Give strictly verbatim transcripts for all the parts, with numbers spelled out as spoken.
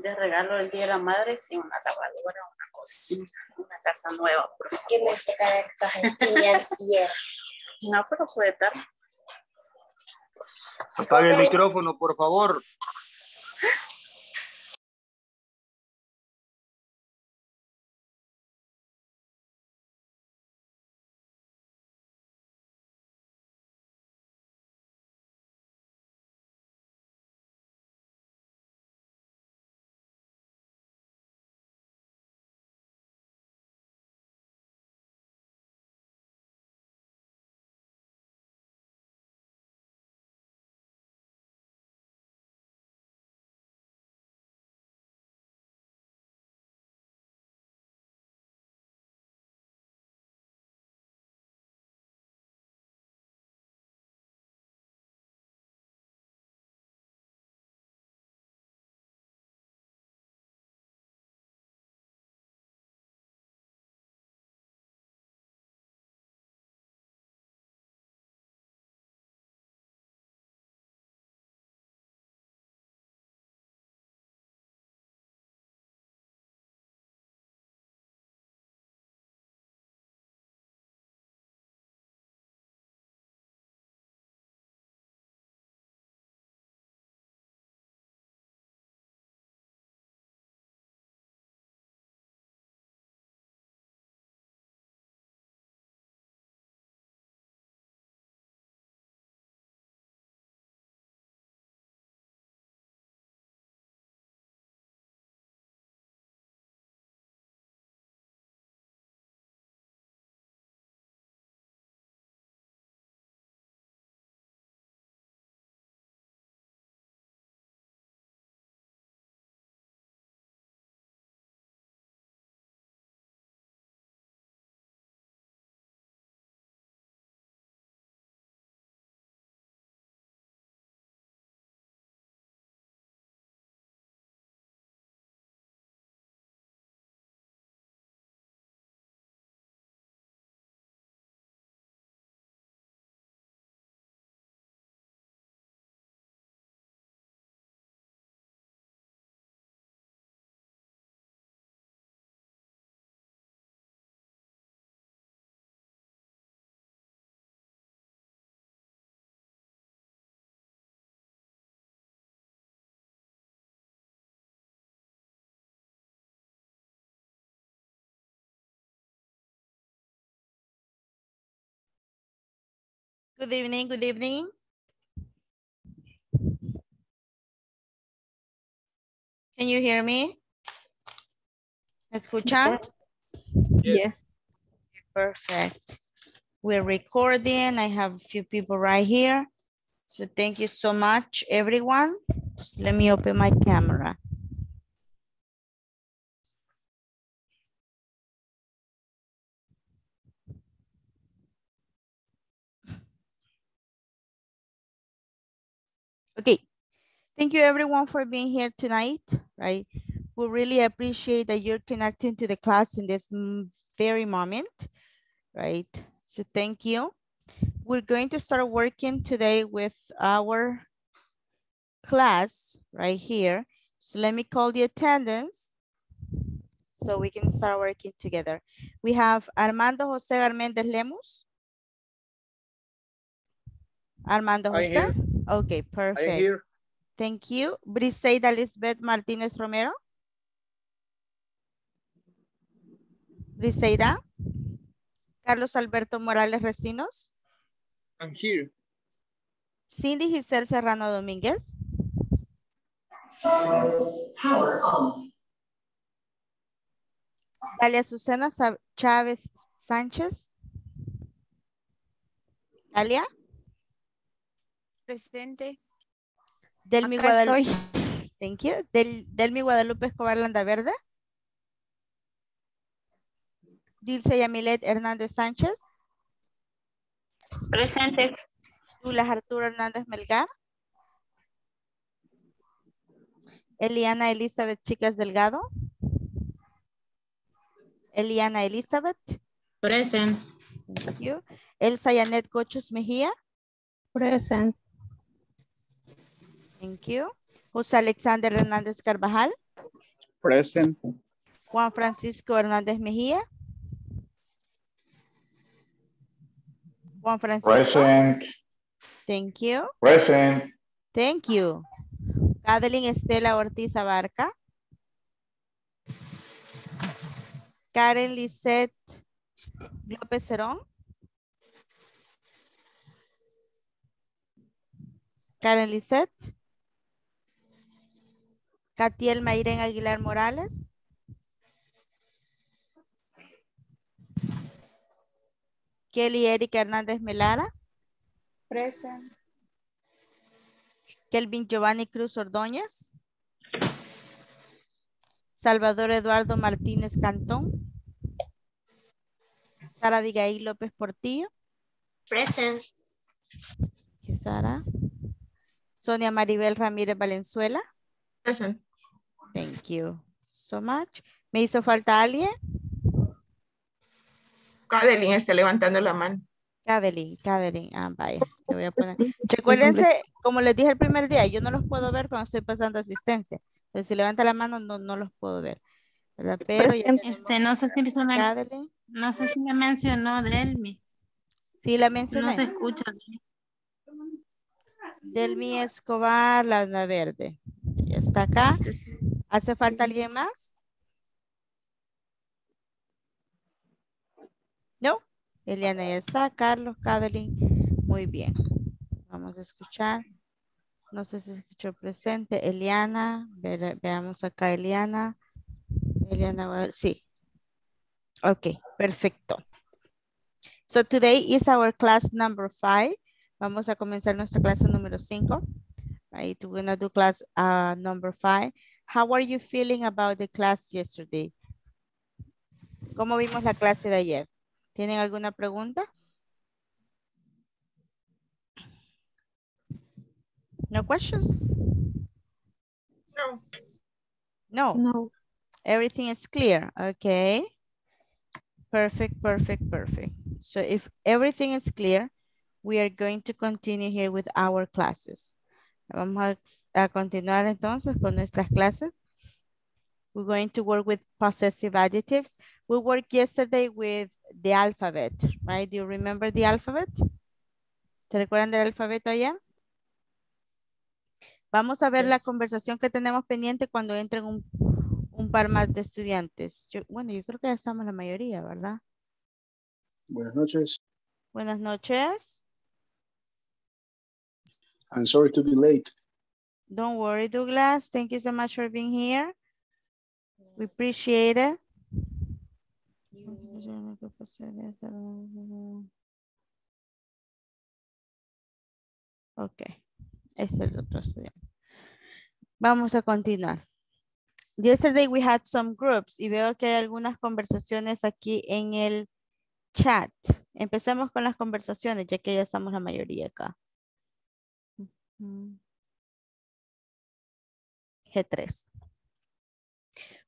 de regalo el Día de la Madre, sí, una lavadora, una cocina, una casa nueva, por favor. Que me trae el cierre. No, pero puede estar. Apague okay. El micrófono, por favor. Good evening, good evening. Can you hear me? ¿Escuchan? Yeah. Yeah. Perfect. We're recording. I have a few people right here. So thank you so much, everyone. Just let me open my camera. Okay, thank you everyone for being here tonight, right? We really appreciate that you're connecting to the class in this very moment, right? So thank you. We're going to start working today with our class right here. So let me call the attendance so we can start working together. We have Armando Jose Armendez Lemus. Armando Jose. Okay, perfect. I'm here. Thank you. Briseida Lisbeth Martinez Romero. Briseida. Carlos Alberto Morales Recinos. I'm here. Cindy Giselle Serrano Dominguez. Power on. Dalia Susana Chavez Sanchez. Dalia. Presidente. Delmi Guadalupe. Thank you. Del, Delmi Guadalupe Escobar Landaverde. Dilcia Yamilet Hernández Sánchez. Presente. Jules Arturo Hernández Melgar. Eliana Elizabeth Chicas Delgado. Eliana Elizabeth. Present. Thank you. Elsa Yanet Cochos Mejía. Present. Thank you. José Alexander Hernández Carvajal. Present. Juan Francisco Hernández Mejía. Juan Francisco. Present. Thank you. Present. Thank you. Adeline Estela Ortiz-Abarca. Karen Lizette López Serón. Karen Lizette. Katiel Mayren Aguilar Morales. Kelly Erika Hernández Melara. Present. Kelvin Giovanni Cruz Ordóñez. Salvador Eduardo Martínez Cantón. Sara Digaí López Portillo. Present. Sara. Sonia Maribel Ramírez Valenzuela. Present. Thank you so much. ¿Me hizo falta alguien? Cadeline está levantando la mano. Cadeline, Cadeline, ah, vaya, le voy a poner. Recuérdense, como les dije el primer día, yo no los puedo ver cuando estoy pasando asistencia. Entonces, si levanta la mano, no, no los puedo ver, ¿verdad? Pero ya este, no sé si me, Cadeline. No sé si me mencionó Delmi. Sí, la mencioné. No se escucha. Delmi Escobar Landaverde. Ya está acá. ¿Hace falta alguien más? No. Eliana ya está, Carlos, Cadeline. Muy bien. Vamos a escuchar. No sé si escuchó presente. Eliana. Ve, veamos acá Eliana. Eliana, sí. Ok, perfecto. So today is our class number five. Vamos a comenzar nuestra clase número cinco. Right, we're gonna do class uh, number five. How are you feeling about the class yesterday? ¿Cómo vimos la clase de ayer? ¿Tienen alguna pregunta? No questions? No. No. No. Everything is clear. Okay. Perfect, perfect, perfect. So if everything is clear, we are going to continue here with our classes. Vamos a, a continuar entonces con nuestras clases. We're going to work with possessive adjectives. We worked yesterday with the alphabet, right? Do you remember the alphabet? ¿Se recuerdan del alfabeto allá? Vamos a ver yes. La conversación que tenemos pendiente cuando entren un, un par más de estudiantes. Yo, bueno, yo creo que ya estamos la mayoría, ¿verdad? Buenas noches. Buenas noches. I'm sorry to be late. Don't worry, Douglas. Thank you so much for being here. We appreciate it. Okay. Es el otro estudiante. Vamos a continuar. Yesterday we had some groups y veo que hay algunas conversaciones aquí en el chat. Empecemos con las conversaciones ya que ya estamos la mayoría acá. G three.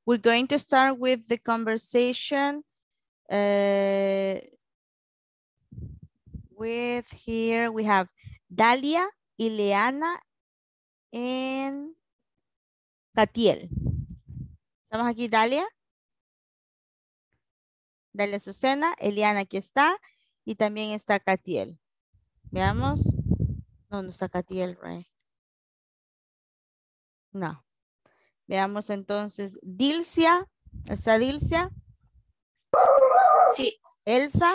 We're going to start with the conversation uh, with here we have Dalia, Ileana, and Katiel. ¿Estamos aquí, Dalia? Dalia Susana, Eliana aquí está, y también está Katiel. Veamos. No, no está Katiel, right? No. Veamos entonces. Dilcia. ¿Está Dilcia? Sí. Elsa.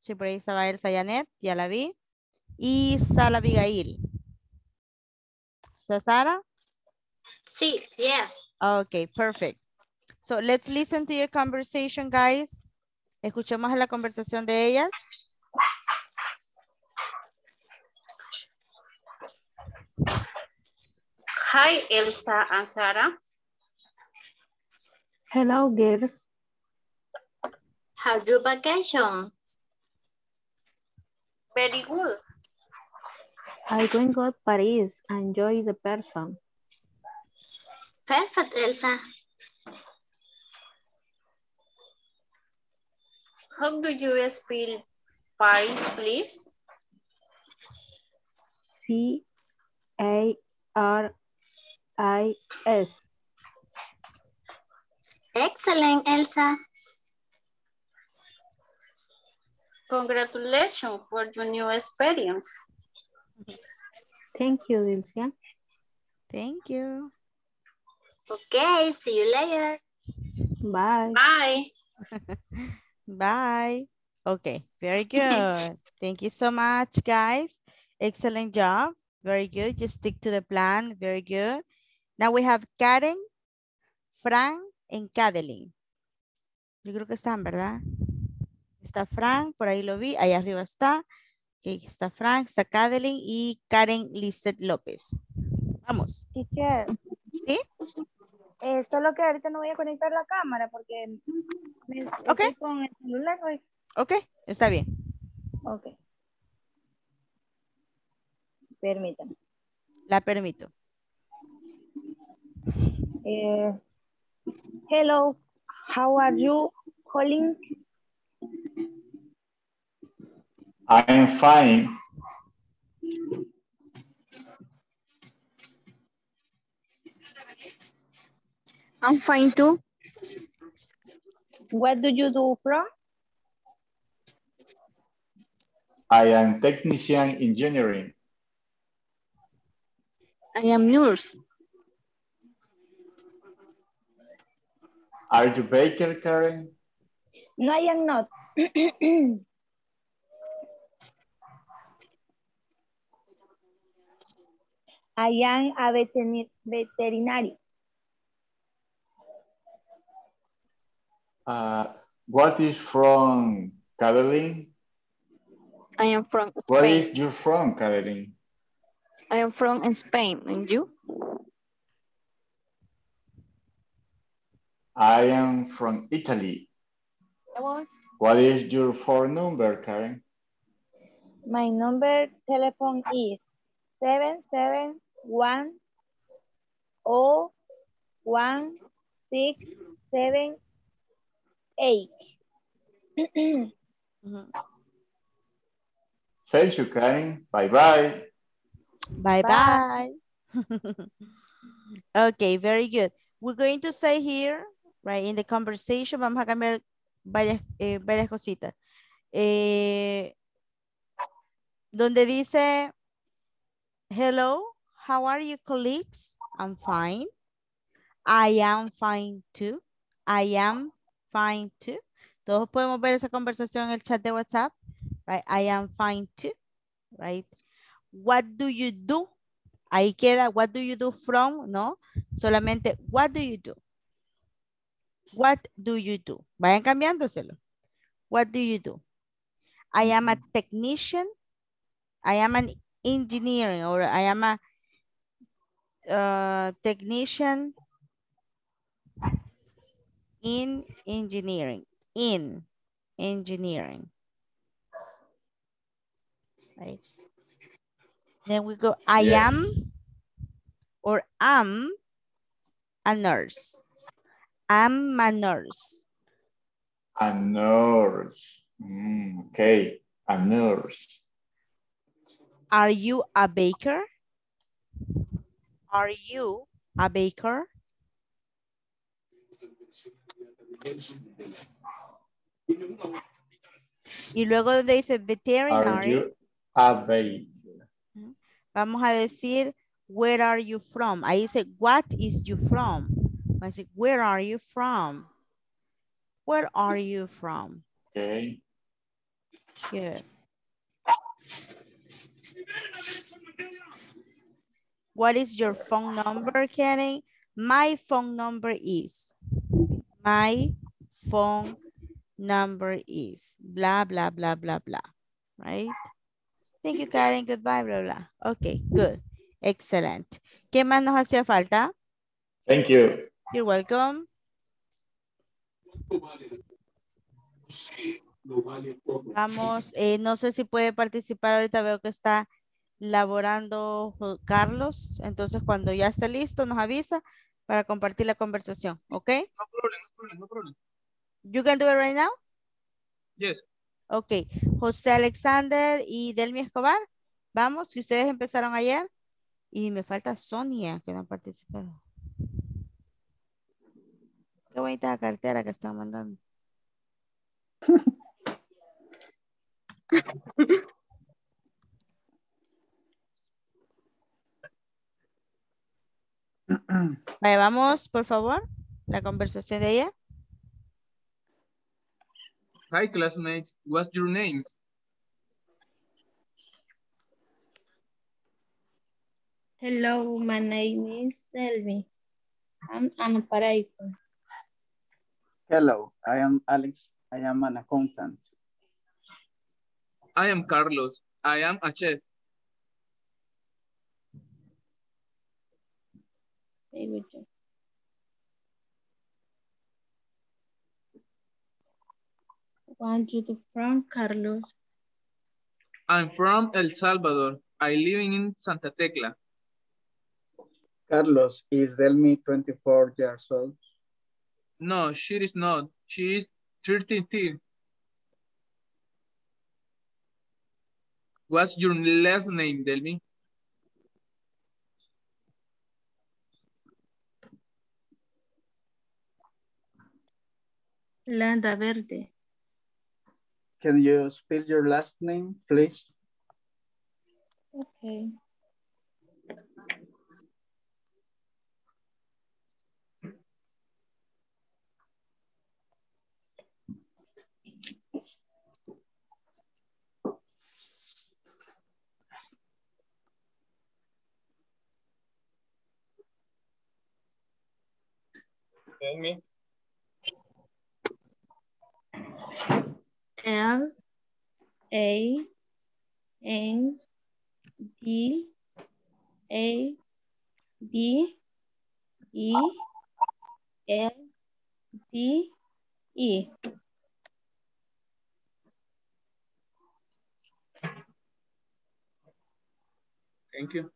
Sí, por ahí estaba Elsa Yanet. Ya la vi. Y Sara Abigail. ¿Está Sara? Sí, yeah. Ok, perfect. So let's listen to your conversation, guys. Escuchemos la conversación de ellas. Hi, Elsa and Sara. Hello, girls. How's your vacation? Very good. I going to go to Paris and enjoy the person. Perfect, Elsa. How do you spell Paris, please? P A R I S. Excellent, Elsa. Congratulations for your new experience. Thank you, Dilcia. Thank you. Okay, see you later. Bye. Bye. Bye. Okay, very good. Thank you so much, guys. Excellent job. Very good. Just stick to the plan. Very good. Now we have Karen, Frank, and Cadeline. Yo creo que están, ¿verdad? Está Frank, por ahí lo vi. Ahí arriba está. Okay, está Frank, está Cadeline y Karen Lizette López. Vamos. Teacher. ¿Sí? Eh, solo que ahorita no voy a conectar la cámara porque me, okay. estoy con el celular. Hoy. Ok, está bien. Ok. Permítame. La permito. Eh, hello, how are you calling? I'm fine. I'm fine too. What do you do from? I am technician engineering. I am nurse. Are you baker, Karen? No, I am not. I am a veterin veterinary. Uh, what is from Caroline? I am from Spain. Where is you from, Caroline? I am from Spain, and you? I am from Italy. Hello. What is your phone number, Karen? My number telephone is seven seven one zero one six seven eight. Thank you, Karen. Bye-bye. Bye-bye. Okay, very good. We're going to say here, right, in the conversation, vamos a cambiar varias, eh, varias cositas. Eh, donde dice, hello, how are you, colleagues? I'm fine. I am fine too. I am fine too. Todos podemos ver esa conversación en el chat de WhatsApp, right? I am fine too, right? What do you do? Ahí queda, what do you do from, ¿no? Solamente, what do you do? What do you do? Vayan cambiándoselo. What do you do? I am a technician. I am an engineering, or I am a uh, technician in engineering. In engineering. Right. Then we go, I yeah. am or am a nurse. I'm a nurse. A nurse. Mm, okay, a nurse. Are you a baker? Are you a baker? Y luego donde dice veterinary. Are you a baker? Vamos a decir, where are you from? Ahí dice, what is you from? I say, where are you from? Where are you from? Okay. Good. What is your phone number, Karen? My phone number is. My phone number is. Blah, blah, blah, blah, blah. Right? Thank you, Karen. Goodbye, blah, blah. Okay, good. Excellent. ¿Qué más nos hacía falta? Thank you. You're welcome. Vamos, eh, no sé si puede participar. Ahorita veo que está laborando Carlos. Entonces, cuando ya esté listo, nos avisa para compartir la conversación. ¿Ok? No problem, no problem, no problem. You can do it right now? Yes. Ok. José Alexander y Delmi Escobar. Vamos, que ustedes empezaron ayer. Y me falta Sonia, que no ha participado. Qué bonita la cartera que están mandando. Vale, vamos, por favor, la conversación de ella. Hi, classmates. What's your names? Hello, my name is Delmi. I'm an operator. Hello, I am Alex. I am an accountant. I am Carlos. I am a chef. Where are you from, Carlos? I'm from El Salvador. I live in Santa Tecla. Carlos, is Delmi twenty-four years old? No, she is not. She is thirty-two. What's your last name, Delmi? Landaverde. Can you spell your last name, please? Okay. Tell me. L A N D A D E L D E. Thank you.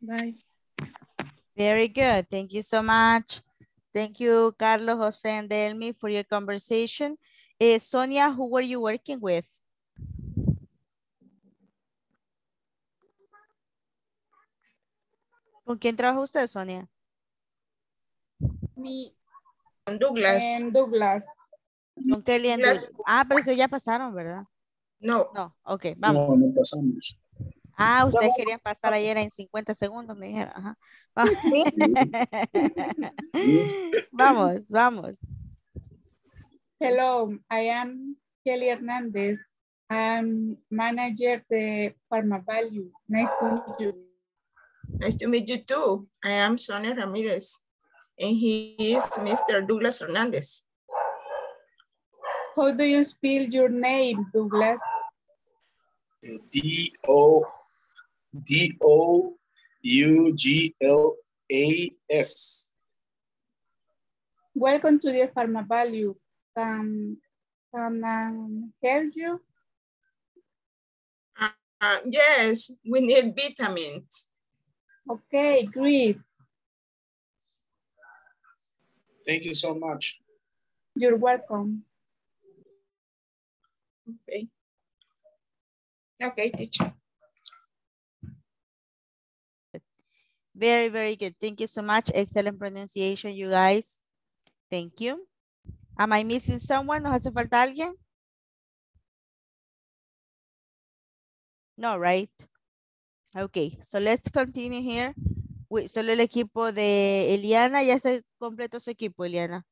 Bye. Very good. Thank you so much. Thank you, Carlos, Jose, and Delmi for your conversation. Uh, Sonia, who were you working with? ¿Con quién trabaja usted, Sonia? Mi. Con Douglas. En Douglas. Con Kelly en Douglas. Ah, pero ustedes ya pasaron, ¿verdad? No. No, ok, vamos. No, no pasamos. Ah, ustedes querían pasar ayer en cincuenta segundos, me dijeron. Ajá. Vamos. vamos, vamos. Hello, I am Kelly Hernández. I'm manager de PharmaValue. Nice to meet you. Nice to meet you too. I am Sonia Ramirez. And he is Mister Douglas Hernandez. How do you spell your name, Douglas? D O M. D O U G L A S. Welcome to the PharmaValue. Can, can I help you? Uh, uh, yes, we need vitamins. Okay, great. Thank you so much. You're welcome. Okay. Okay, teacher. Very, very good. Thank you so much. Excellent pronunciation, you guys. Thank you. Am I missing someone? ¿Nos hace falta alguien? No, right? Okay, so let's continue here. With solo el equipo de Eliana. Ya se completó su equipo, Eliana.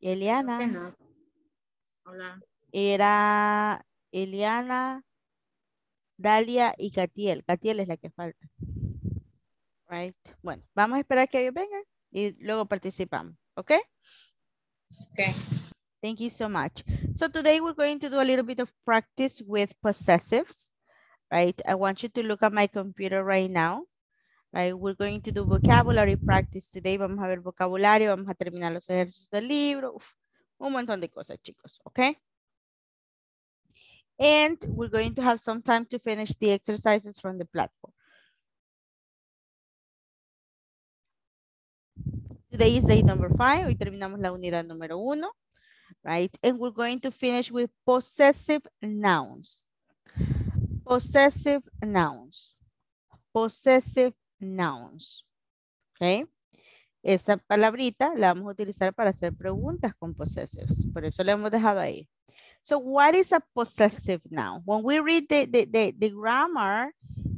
Eliana. No. Hola. Era Eliana, Dalia y Katiel. Katiel es la que falta. Right. Bueno, vamos a esperar que ellos vengan y luego participamos. ¿Ok? Ok. Thank you so much. So today we're going to do a little bit of practice with possessives. Right. I want you to look at my computer right now. Right. We're going to do vocabulary practice today. Vamos a ver vocabulario, vamos a terminar los ejercicios del libro. Uf, un montón de cosas, chicos. Okay? And we're going to have some time to finish the exercises from the platform. Today is day number five. Hoy terminamos la unidad número uno. Right? And we're going to finish with possessive nouns. Possessive nouns. Possessive nouns. Okay. Esta palabrita la vamos a utilizar para hacer preguntas con possessives. Por eso la hemos dejado ahí. So what is a possessive noun? When we read the, the, the, the grammar,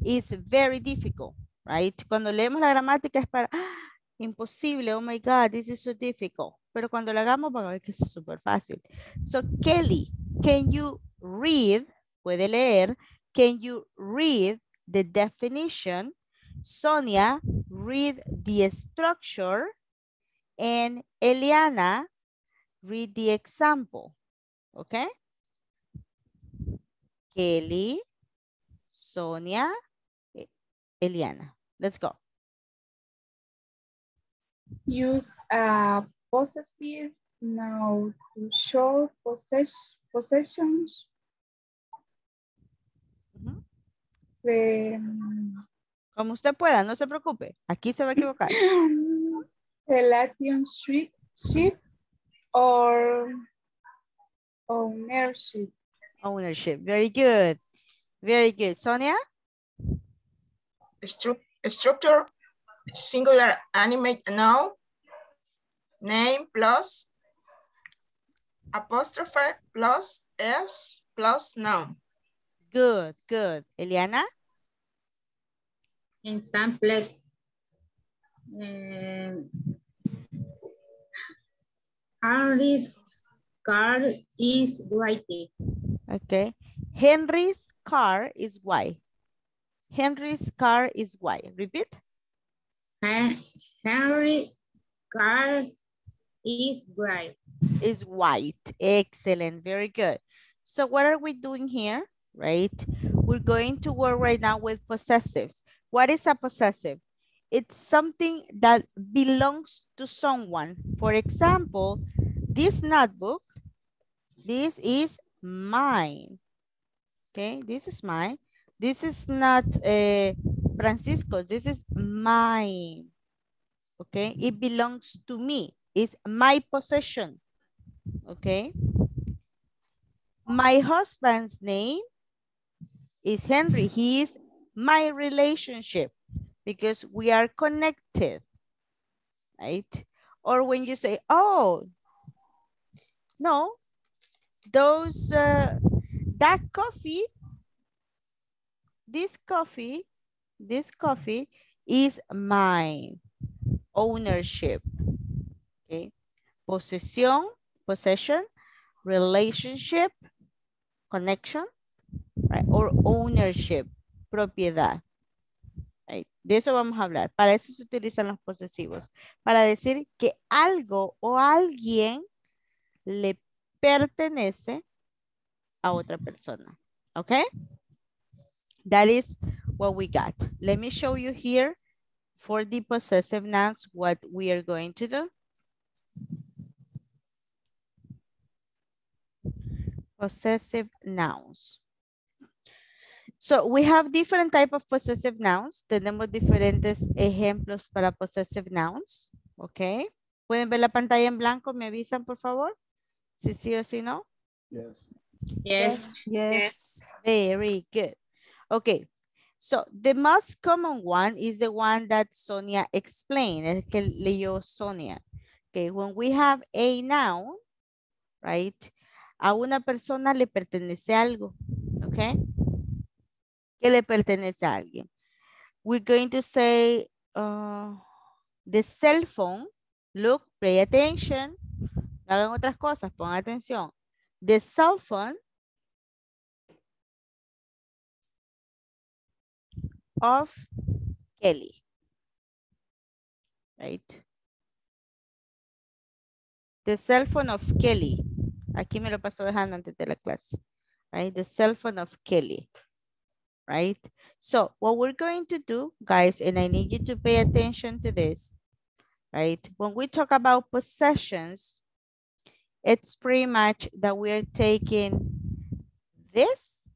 it's very difficult, right? Cuando leemos la gramática es para, ah, imposible, oh my God, this is so difficult. Pero cuando lo hagamos, vamos a ver que es súper fácil. So Kelly, can you read, puede leer, can you read the definition? Sonia, read the structure. And Eliana, read the example. Okay? Kelly, Sonia, Eliana. Let's go. Use a possessive noun to show possess possessions. Uh-huh. The, como usted pueda, no se preocupe. Aquí se va a equivocar. Relationship or ownership. Ownership. Very good. Very good. Sonia? Stru structure, singular, animate noun, name plus, apostrophe plus, s plus noun. Good, good. Eliana? Ensemble. Um, Henry's car is white. Okay. Henry's car is white. Henry's car is white. Repeat. Henry's car is white. Is white. Excellent. Very good. So what are we doing here? Right? We're going to work right now with possessives. What is a possessive? It's something that belongs to someone. For example, this notebook, this is mine. Okay, this is mine. This is not uh, Francisco's, this is mine. Okay, it belongs to me. It's my possession. Okay. My husband's name is Henry. He is my relationship because we are connected, right? Or when you say, oh, no, those, uh, that coffee, this coffee, this coffee is mine. Ownership, okay? Posesión, possession, relationship, connection, right? Or ownership. Propiedad. Right. De eso vamos a hablar. Para eso se utilizan los posesivos. Para decir que algo o alguien le pertenece a otra persona. Okay? That is what we got. Let me show you here for the possessive nouns what we are going to do. Possessive nouns. So we have different type of possessive nouns. Tenemos diferentes ejemplos para possessive nouns. Okay. ¿Pueden ver la pantalla en blanco? ¿Me avisan, por favor? Si sí o si no. Yes. Yes. Yes. Yes. Very good. Okay. So the most common one is the one that Sonia explained. El que leyó Sonia. Okay. When we have a noun, right? A una persona le pertenece algo. Okay. Que le pertenece a alguien. We're going to say uh, the cell phone. Look, pay attention. No hagan otras cosas, pongan atención. The cell phone of Kelly. Right? The cell phone of Kelly. Aquí me lo paso dejando antes de la clase. Right? The cell phone of Kelly. Right? So what we're going to do, guys, and I need you to pay attention to this, right? When we talk about possessions, it's pretty much that we're taking this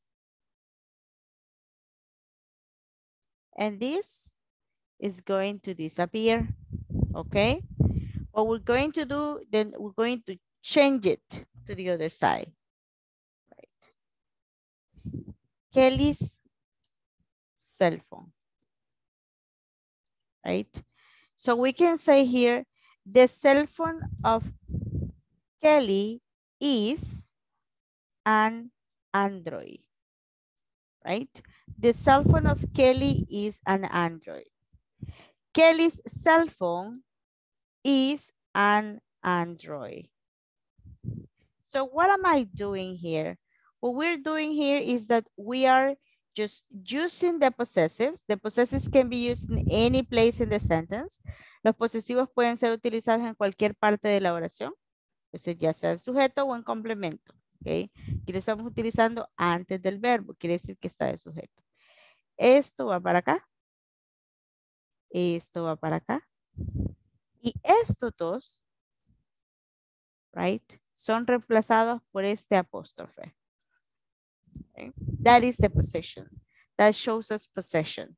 and this is going to disappear, Okay. What we're going to do, then we're going to change it to the other side. Right. Kelly's cell phone. Right. So we can say here, the cell phone of Kelly is an Android. Right. The cell phone of Kelly is an Android. Kelly's cell phone is an Android. So what am I doing here? What we're doing here is that we are just using the possessives. The possessives can be used in any place in the sentence. Los posesivos pueden ser utilizados en cualquier parte de la oración. Entonces, ya sea en sujeto o en complemento. ¿Okay? Y lo estamos utilizando antes del verbo. Quiere decir que está de sujeto. Esto va para acá. Esto va para acá. Y estos dos, right, son reemplazados por este apóstrofe. Okay. That is the possession. That shows us possession.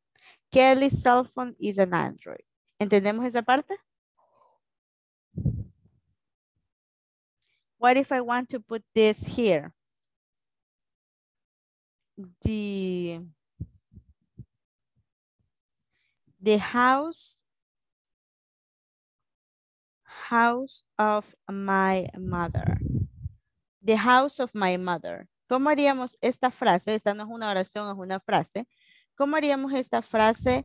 Kelly's cell phone is an Android. ¿Entendemos esa parte? What if I want to put this here? The... The house, house of my mother. The house of my mother. ¿Cómo haríamos esta frase? Esta no es una oración, es una frase. ¿Cómo haríamos esta frase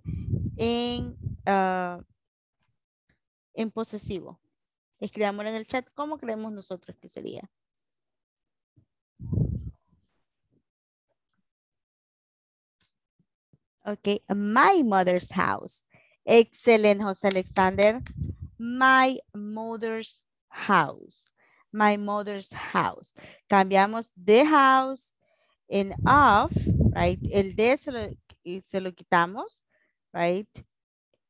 en, uh, en posesivo? Escribámoslo en el chat. ¿Cómo creemos nosotros que sería? Okay, my mother's house. Excellent, José Alexander. My mother's house. My mother's house. Cambiamos the house en of, right? El de se lo, se lo quitamos, right?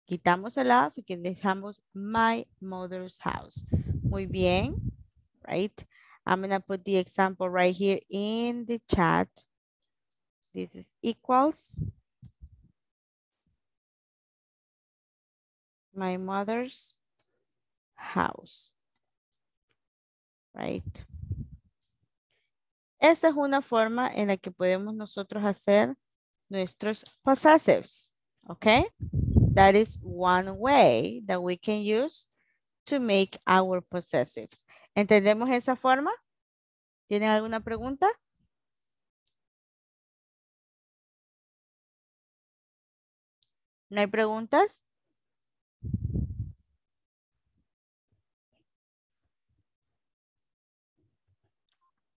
Quitamos el of y dejamos my mother's house. Muy bien, right? I'm gonna put the example right here in the chat. This is equals. My mother's house, right? Esta es una forma en la que podemos nosotros hacer nuestros possessives, okay? That is one way that we can use to make our possessives. ¿Entendemos esa forma? ¿Tienen alguna pregunta? ¿No hay preguntas?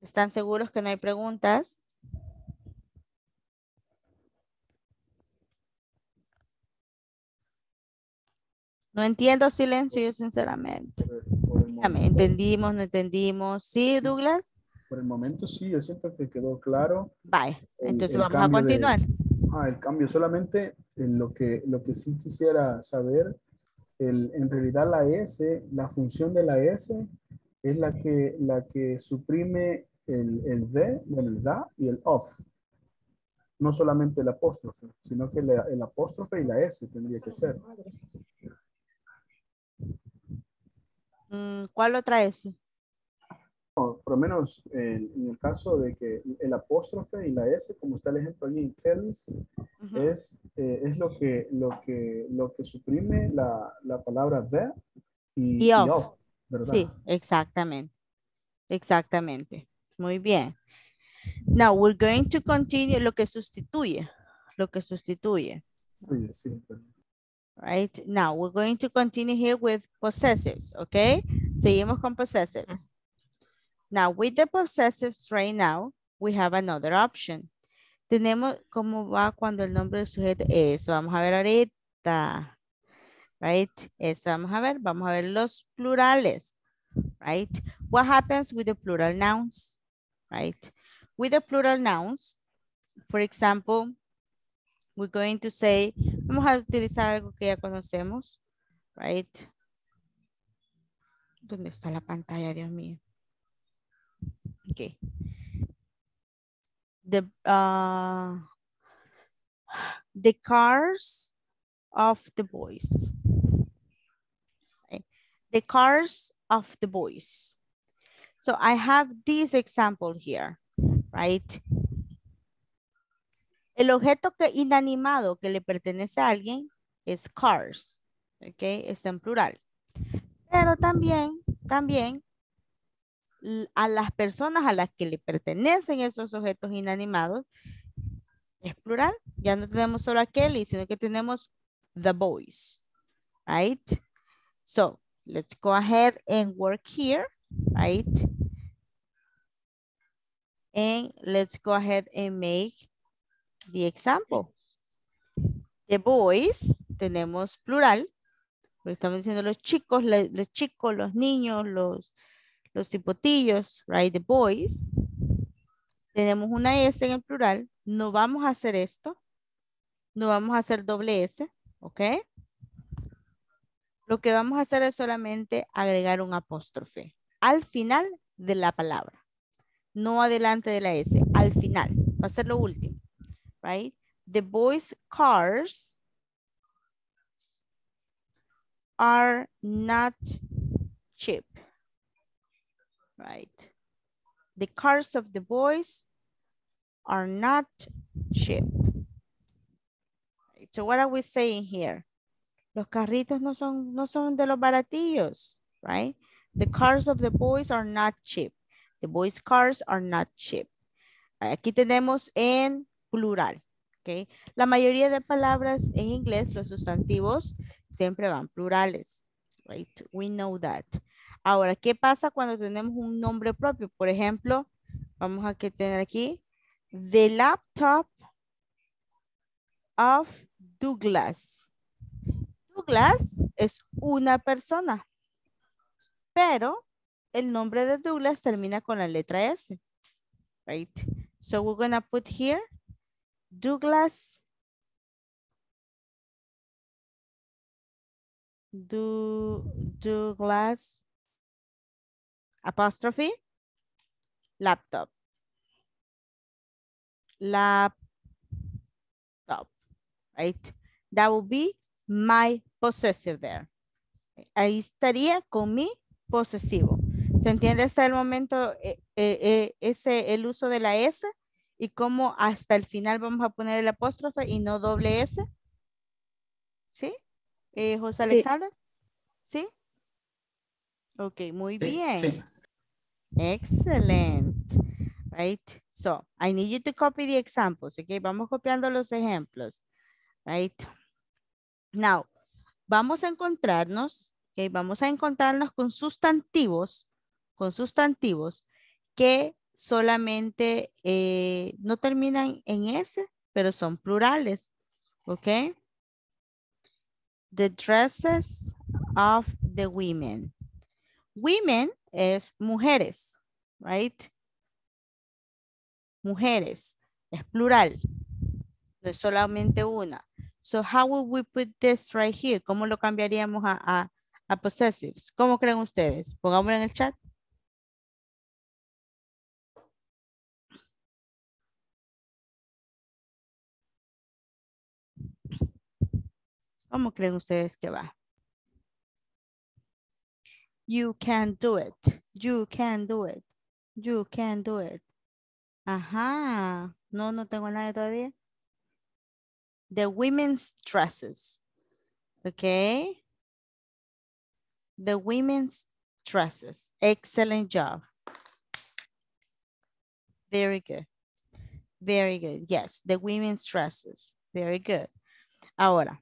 ¿Están seguros que no hay preguntas? No entiendo, silencio, yo sinceramente. Dígame, entendimos, no entendimos. ¿Sí, Douglas? Por el momento sí, yo siento que quedó claro. Vale, entonces el, el vamos a continuar. De, ah, el cambio, solamente en lo, que, lo que sí quisiera saber, el, en realidad la S, la función de la S es la que, la que suprime el, el de, bueno, el da y el of. No solamente el apóstrofe, sino que la, el apóstrofe y la S tendría que ser. ¿Cuál otra S? No, por lo menos en, en el caso de que el apóstrofe y la S, como está el ejemplo allí en Kelly's, uh-huh. es, eh, es lo, que, lo, que, lo que suprime la, la palabra de y, y of. Y of. ¿Verdad? Sí, exactamente. Exactamente. Muy bien. Now we're going to continue lo que sustituye. Lo que sustituye. Sí, sí, sí. Right. Now we're going to continue here with possessives. Okay. Seguimos con possessives. Now with the possessives right now, we have another option. Tenemos cómo va cuando el nombre del sujeto. Eso vamos a ver ahorita. Right? Eso vamos a ver. Vamos a ver los plurales. Right? What happens with the plural nouns? Right? With the plural nouns, for example, we're going to say, vamos a utilizar algo que ya conocemos. Right? ¿Dónde está la pantalla? Dios mío. Okay. The, uh, the cars of the boys. the cars of the boys. So I have this example here, right? El objeto que inanimado que le pertenece a alguien es cars, okay? Está en plural. Pero también, también a las personas a las que le pertenecen esos objetos inanimados es plural. Ya no tenemos solo a Kelly, sino que tenemos the boys, right? So let's go ahead and work here, right? And let's go ahead and make the example. The boys, tenemos plural. Porque estamos diciendo los chicos, los chicos, los niños, los, los cipotillos, right? The boys. Tenemos una S en el plural. No vamos a hacer esto. No vamos a hacer doble S, ¿ok? Lo que vamos a hacer es solamente agregar un apóstrofe al final de la palabra. No adelante de la S, al final. Va a ser lo último, right? The boys' cars are not cheap, right? The cars of the boys are not cheap. Right. So what are we saying here? Los carritos no son, no son de los baratillos, right? The cars of the boys are not cheap. The boys' cars are not cheap. Right. Aquí tenemos en plural. Okay. La mayoría de palabras en inglés, los sustantivos, siempre van plurales. Right? We know that. Ahora, ¿qué pasa cuando tenemos un nombre propio? Por ejemplo, vamos a tener aquí, the laptop of Douglas. Douglas es una persona, pero el nombre de Douglas termina con la letra S. Right? So we're going to put here, Douglas. Do, Douglas. Apostrophe, laptop, laptop, right? That will be my possessive there. Ahí estaría con mi posesivo. ¿Se entiende hasta el momento eh, eh, ese, el uso de la S? Y cómo hasta el final vamos a poner el apóstrofe y no doble S. ¿Sí? Eh, José Alexander. ¿Sí? Ok, muy sí, bien. Sí. Excellent, right? So, I need you to copy the examples, okay? Vamos copiando los ejemplos, right? Now, vamos a encontrarnos, okay? Vamos a encontrarnos con sustantivos, con sustantivos que solamente eh, no terminan en S, pero son plurales, okay? The dresses of the women. Women es mujeres, right? Mujeres, es plural, no es solamente una. So how would we put this right here? ¿Cómo lo cambiaríamos a, a, a possessives? ¿Cómo creen ustedes? Pongámoslo en el chat. ¿Cómo creen ustedes que va? You can do it. You can do it. You can do it. Ajá. No, no tengo nada todavía. The women's dresses. Okay. The women's dresses. Excellent job. Very good. Very good. Yes, the women's dresses. Very good. Ahora,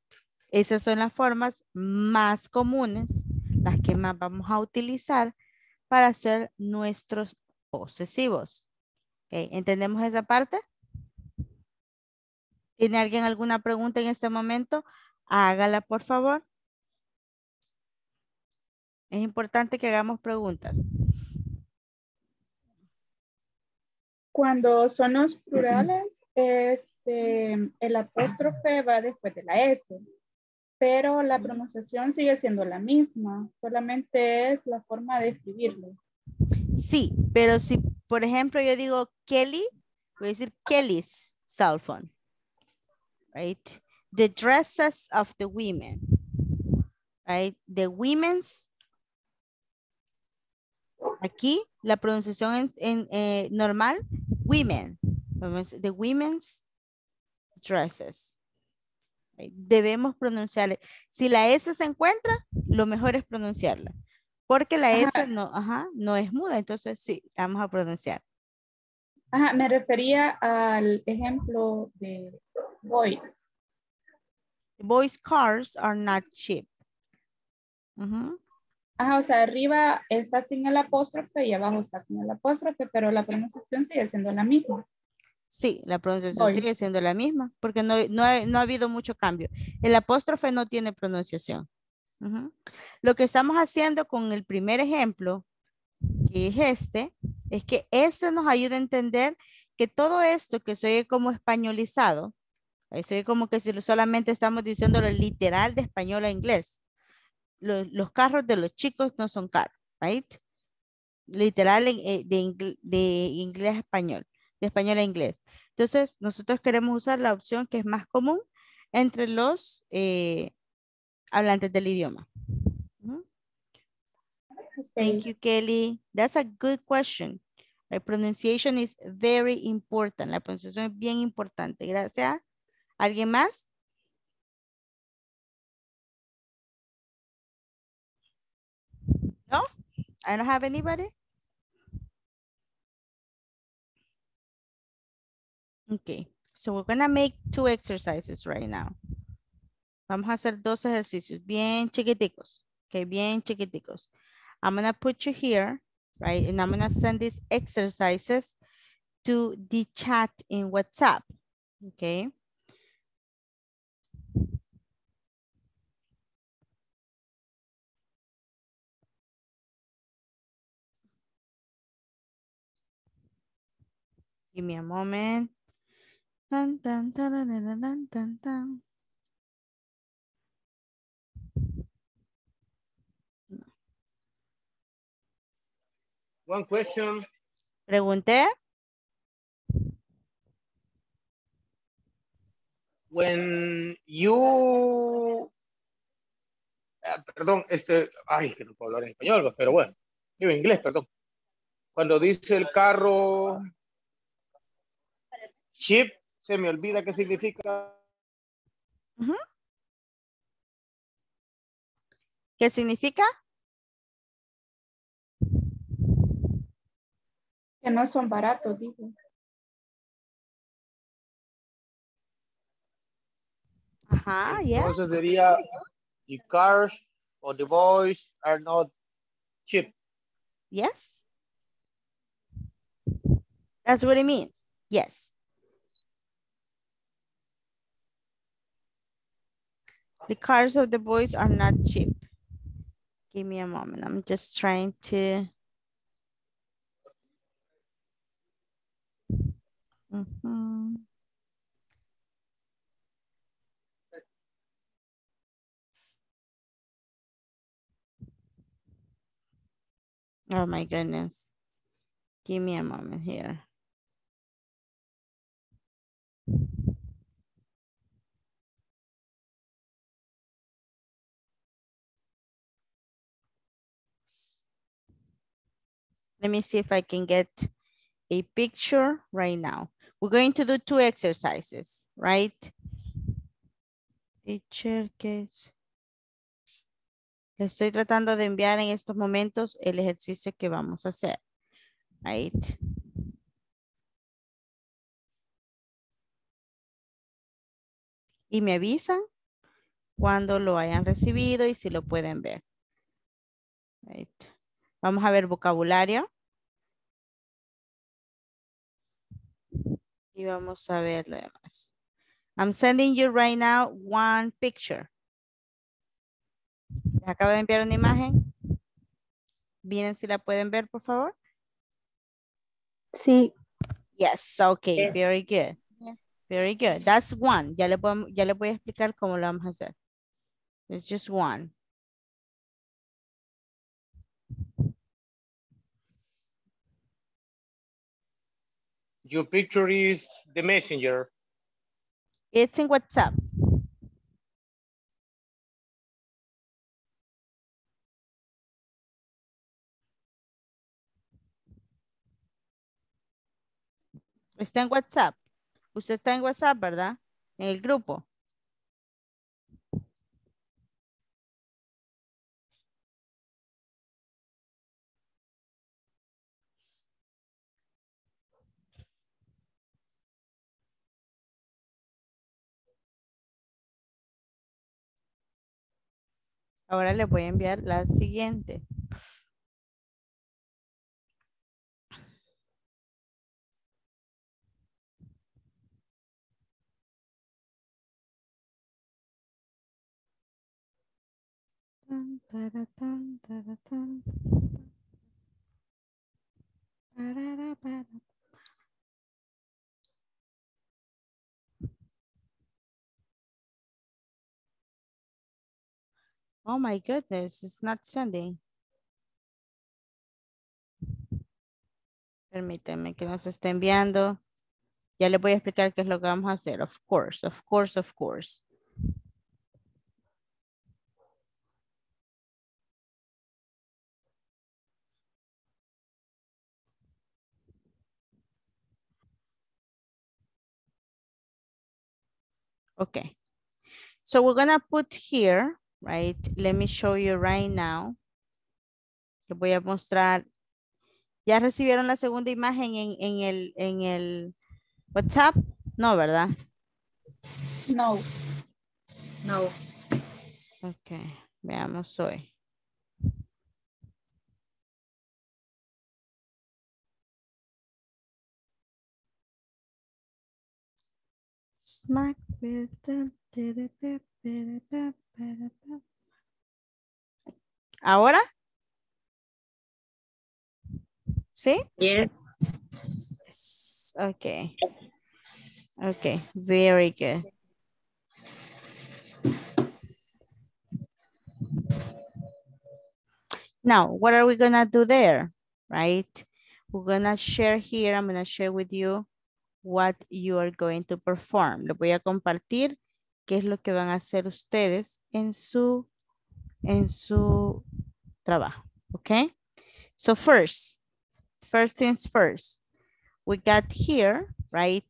esas son las formas más comunes, las que más vamos a utilizar para hacer nuestros posesivos. Okay, ¿entendemos esa parte? ¿Tiene alguien alguna pregunta en este momento? Hágala, por favor. Es importante que hagamos preguntas. Cuando son los plurales, este, el apóstrofe va después de la S. Pero la pronunciación sigue siendo la misma, solamente es la forma de escribirlo. Sí, pero si, por ejemplo, yo digo Kelly, voy a decir Kelly's cell phone. Right? The dresses of the women. Right? The women's Aquí la pronunciación en, en eh, normal, women, the women's dresses. Debemos pronunciarle. Si la S se encuentra, lo mejor es pronunciarla. Porque la ajá. S no, ajá, no es muda, entonces sí, vamos a pronunciar. Ajá, me refería al ejemplo de boys. Boys' cars are not cheap. Uh-huh. Ajá, o sea, arriba está sin el apóstrofe y abajo está sin el apóstrofe, pero la pronunciación sigue siendo la misma. Sí, la pronunciación boys. Sigue siendo la misma, porque no, no, ha, no ha habido mucho cambio. El apóstrofe no tiene pronunciación. Uh-huh. Lo que estamos haciendo con el primer ejemplo, que es este, es que este nos ayuda a entender que todo esto que se oye como españolizado, eso es como que si solamente estamos diciendo lo literal de español a inglés. Los, los carros de los chicos no son carros, right? Literal de, de, de inglés a español, de español a inglés. Entonces, nosotros queremos usar la opción que es más común entre los eh, hablantes del idioma. Mm-hmm. Thank you, Kelly. That's a good question. The pronunciation is very important. La pronunciación es bien importante. Gracias. ¿Alguien más? No? I don't have anybody. Okay. So we're going to make two exercises right now. Vamos a hacer dos ejercicios bien chiquiticos. Okay, bien chiquiticos. I'm going to put you here, right? And I'm going to send these exercises to the chat in WhatsApp. Okay. Give me a moment. Dun, dun, dun, dun, dun, dun, dun, dun. No. One question. Pregunté. When you... Ah, perdón, este... Ay, que no puedo hablar en español, pero bueno. Digo inglés, perdón. Cuando dice el carro... Chip, se me olvida qué significa. Uh-huh. ¿Qué significa? Que no son baratos, digo. Ajá, ya. Entonces yeah. Sería, the cars or the boys are not cheap. Yes. That's what it means. Yes. The cars of the boys are not cheap. Give me a moment. I'm just trying to. Mm-hmm. Oh my goodness. Give me a moment here. Let me see if I can get a picture right now. We're going to do two exercises, right? Teacher, ¿qué es? Le estoy tratando de enviar en estos momentos el ejercicio que vamos a hacer, right? Y me avisan cuando lo hayan recibido y si lo pueden ver, right? Vamos a ver vocabulario. Y vamos a ver lo demás. I'm sending you right now one picture. Les acabo de enviar una imagen. Miren si la pueden ver, por favor. Sí. Yes, okay, yeah. Very good. Yeah. Very good. That's one. Ya le, puedo, ya le voy a explicar cómo lo vamos a hacer. It's just one. Your picture is the messenger. It's in WhatsApp. Está en WhatsApp. Usted está en WhatsApp, ¿verdad? En el grupo. Ahora les voy a enviar la siguiente. Oh my goodness, it's not sending. Permíteme que nos esté enviando. Ya les voy a explicar qué es lo que vamos a hacer. Of course, of course, of course. Okay, so we're gonna put here, right? Let me show you right now. Les voy a mostrar. ¿Ya recibieron la segunda imagen en, en, el, en el WhatsApp? No, ¿verdad? No. No. Okay, veamos hoy. Smack. ¿Ahora? ¿Sí? Yeah. Yes. Okay. Okay. Very good. Now, what are we gonna do there? Right? We're gonna share here. I'm gonna share with you what you are going to perform. Les voy a compartir qué es lo que van a hacer ustedes en su, en su trabajo, okay? So first, first things first, we got here, right?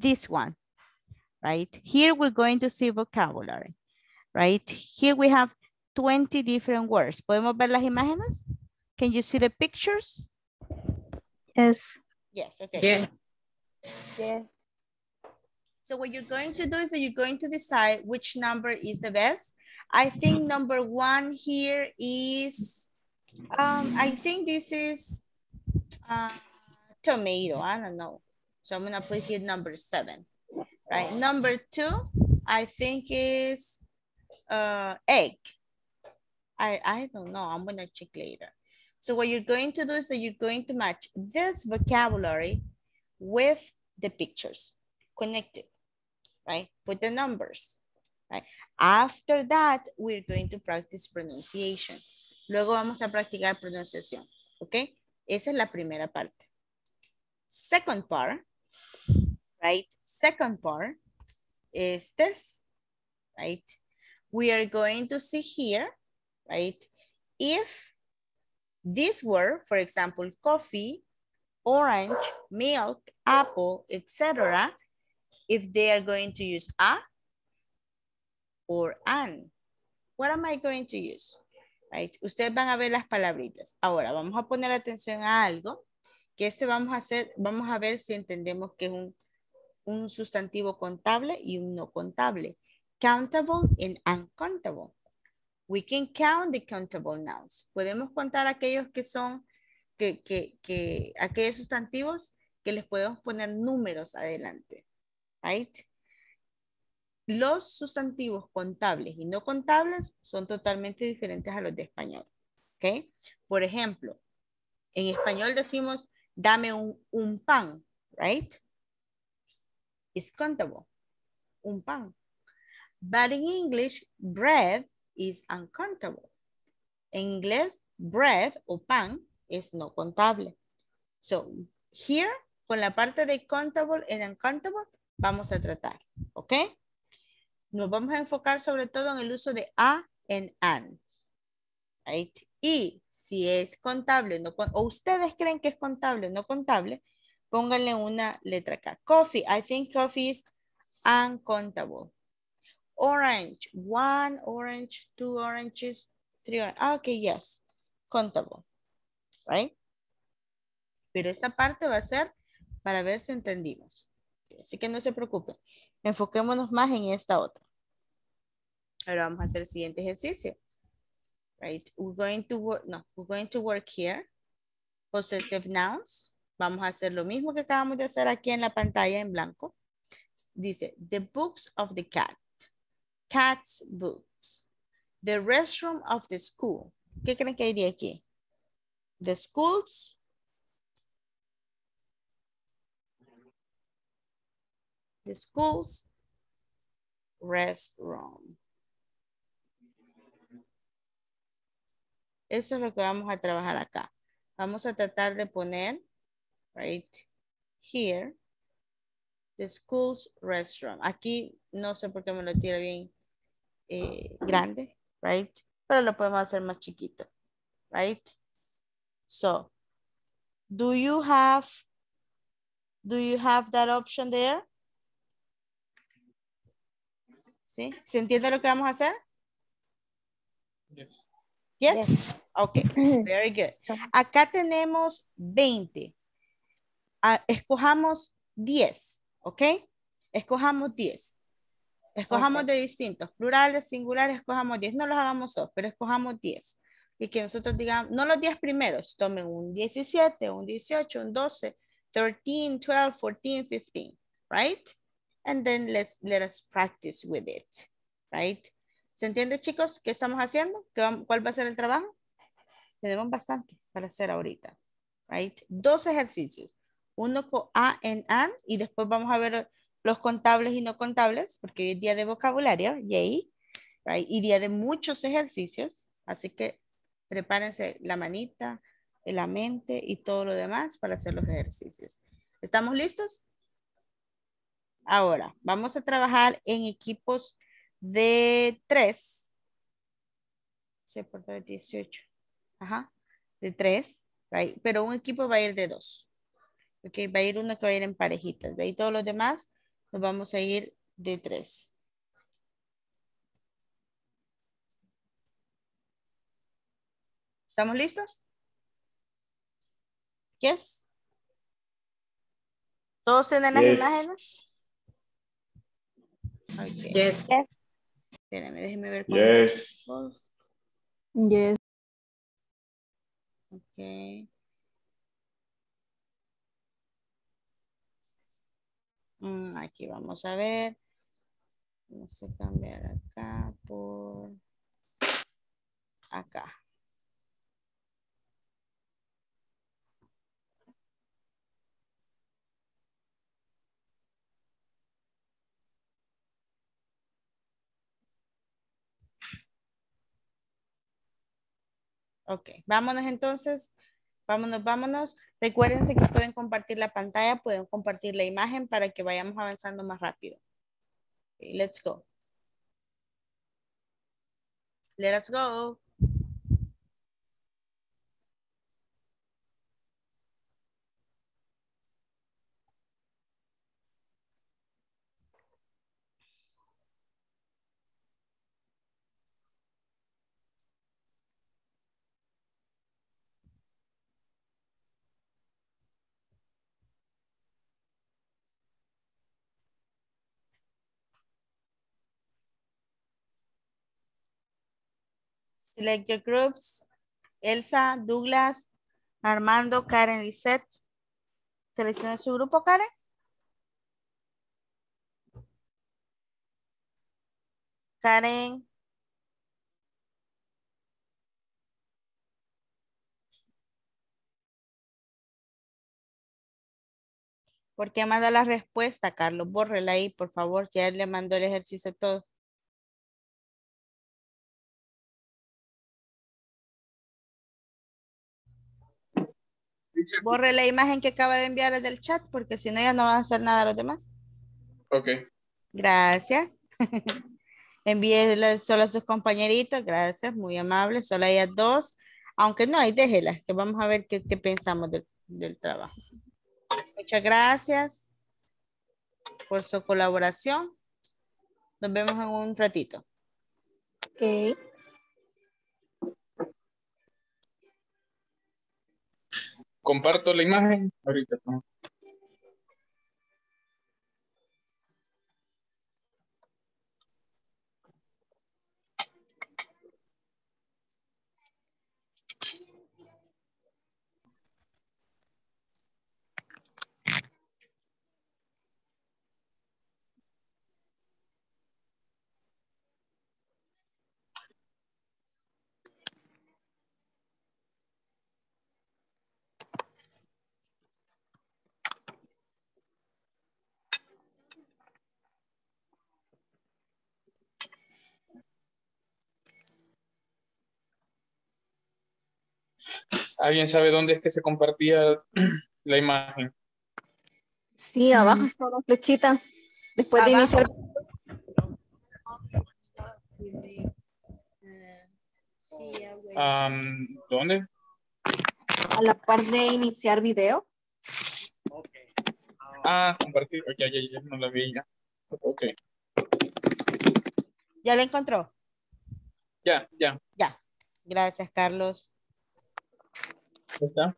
This one, right? Here we're going to see vocabulary, right? Here we have twenty different words. ¿Podemos ver las imágenes? Can you see the pictures? Yes. Yes, okay. Yes. Yes. So what you're going to do is that you're going to decide which number is the best. I think number one here is, um, I think this is uh, tomato. I don't know. So I'm going to put here number seven, right? Number two, I think is uh, egg. I, I don't know. I'm going to check later. So what you're going to do is that you're going to match this vocabulary with the pictures connected, right? With the numbers, right? After that, we're going to practice pronunciation. Luego vamos a practicar pronunciación, okay? Esa es la primera parte. Second part, right? Second part is this, right? We are going to see here, right? If this word, for example, coffee, orange, milk, apple, et cetera. If they are going to use a or an. What am I going to use? Right? Ustedes van a ver las palabritas. Ahora, vamos a poner atención a algo. Que este vamos a hacer, vamos a ver si entendemos que es un, un sustantivo contable y un no contable. Countable and uncountable. We can count the countable nouns. Podemos contar aquellos que son Que, que, que aquellos sustantivos que les podemos poner números adelante, right? Los sustantivos contables y no contables son totalmente diferentes a los de español, ¿ok? Por ejemplo, en español decimos, dame un, un pan, right? It's countable, un pan. But in English, bread is uncountable. En inglés, bread o pan es no contable. So, here, con la parte de countable and uncountable, vamos a tratar, ¿ok? Nos vamos a enfocar sobre todo en el uso de a and an, right? Y si es contable no, o ustedes creen que es contable o no contable, Pónganle una letra acá. Coffee. I think coffee is uncountable. Orange. One orange, two oranges, three oranges. Okay, yes. Countable. Right? Pero esta parte va a ser para ver si entendimos. Así que no se preocupen. Enfoquémonos más en esta otra. Ahora vamos a hacer el siguiente ejercicio. Right? We're going to work, no, we're going to work here. Possessive nouns. Vamos a hacer lo mismo que acabamos de hacer aquí en la pantalla en blanco. Dice, the books of the cat. Cat's books. The restroom of the school. ¿Qué creen que iría aquí? The school's. The school's restroom. Eso es lo que vamos a trabajar acá. Vamos a tratar de poner, right here, the school's restroom. Aquí no sé por qué me lo tira bien eh, grande, right? Pero lo podemos hacer más chiquito, right? So, do you have, do you have that option there? ¿Sí? ¿Se entiende lo que vamos a hacer? Yes. Yes. Yes. Ok, very good. Acá tenemos veinte. Uh, escojamos diez, ¿ok? Escojamos diez. Escojamos okay. De distintos, plurales, singulares, escojamos diez. No los hagamos solos, pero escojamos diez. Y que nosotros digamos, no los diez primeros, tomen un diecisiete, un dieciocho, un doce, thirteen, twelve, fourteen, fifteen, right? And then let's, let us practice with it, right? ¿Se entiende, chicos? ¿Qué estamos haciendo? ¿Cuál va a ser el trabajo? Tenemos bastante para hacer ahorita. Right? Dos ejercicios. Uno con A en A y después vamos a ver los contables y no contables porque hoy es día de vocabulario. Yay. Right? Y día de muchos ejercicios. Así que prepárense la manita, la mente y todo lo demás para hacer los ejercicios. ¿Estamos listos? Ahora, vamos a trabajar en equipos de tres, se porta de dieciocho, ajá, de tres, right? Pero un equipo va a ir de dos, ok, va a ir uno que va a ir en parejitas, de ahí todos los demás nos vamos a ir de tres. ¿Estamos listos? Yes. ¿Todos tienen las imágenes? Okay. Yes. Yes. Espérame, déjeme ver. Cómo yes. Yes. Okay. Mm, aquí vamos a ver. Vamos a cambiar acá por acá. Ok, vámonos entonces, vámonos, vámonos. Recuérdense que pueden compartir la pantalla, pueden compartir la imagen para que vayamos avanzando más rápido. Okay, let's go. Let us go. Select your groups. Elsa, Douglas, Armando, Karen, Lizette. Seleccione su grupo, Karen. Karen. ¿Por qué manda la respuesta, Carlos? Bórrela ahí, por favor. Ya le mandó el ejercicio a todos. Borre la imagen que acaba de enviar del chat porque si no ya no van a hacer nada a los demás. Ok. Gracias. Envíenla solo a sus compañeritos. Gracias, muy amable. Solo hay a dos. Aunque no, ahí déjelas que vamos a ver qué, qué pensamos del, del trabajo. Muchas gracias por su colaboración. Nos vemos en un ratito. Ok. Comparto la imagen ahorita. ¿Alguien sabe dónde es que se compartía la imagen? Sí, abajo está una flechita. Después abajo. de iniciar. Um, ¿Dónde? A la par de iniciar video. Okay. Ah, compartir. Oh, ya, ya, ya, no la vi ya. Ok. ¿Ya la encontró? Ya, ya. Ya. Gracias, Carlos. ¿Está?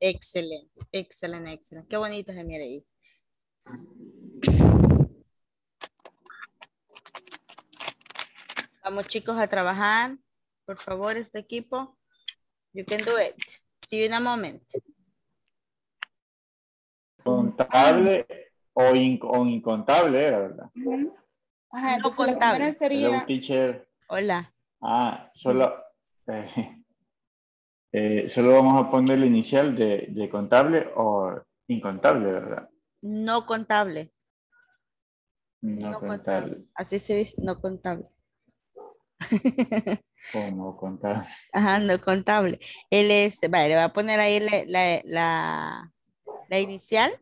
Excelente, excelente, excelente. Qué bonito se mira ahí. Vamos chicos a trabajar. Por favor, este equipo. You can do it. See you in a moment. Contable o, inc o incontable, la verdad. Uh-huh. Ajá, no contable. La sería... teacher. Hola. Ah, solo... Eh. Eh, solo vamos a poner el inicial de, de contable o incontable, ¿verdad? No contable. No, no contable. contable. Así se dice, no contable. ¿Cómo contable? Ajá, no contable. Él es, vale, le va a poner ahí la, la, la, la inicial,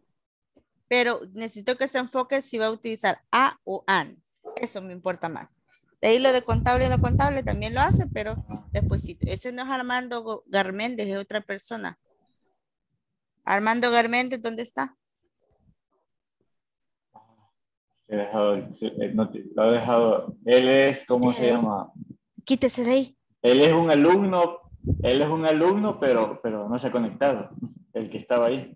pero necesito que se enfoque si va a utilizar a o an. Eso me importa más. De ahí lo de contable y no contable también lo hace, pero después sí. Ese no es Armando Garméndez, es otra persona. Armando Garméndez, ¿dónde está? He dejado, lo he dejado. Él es, ¿cómo se llama? Quítese de ahí. Él es un alumno, él es un alumno, pero, pero no se ha conectado. El que estaba ahí.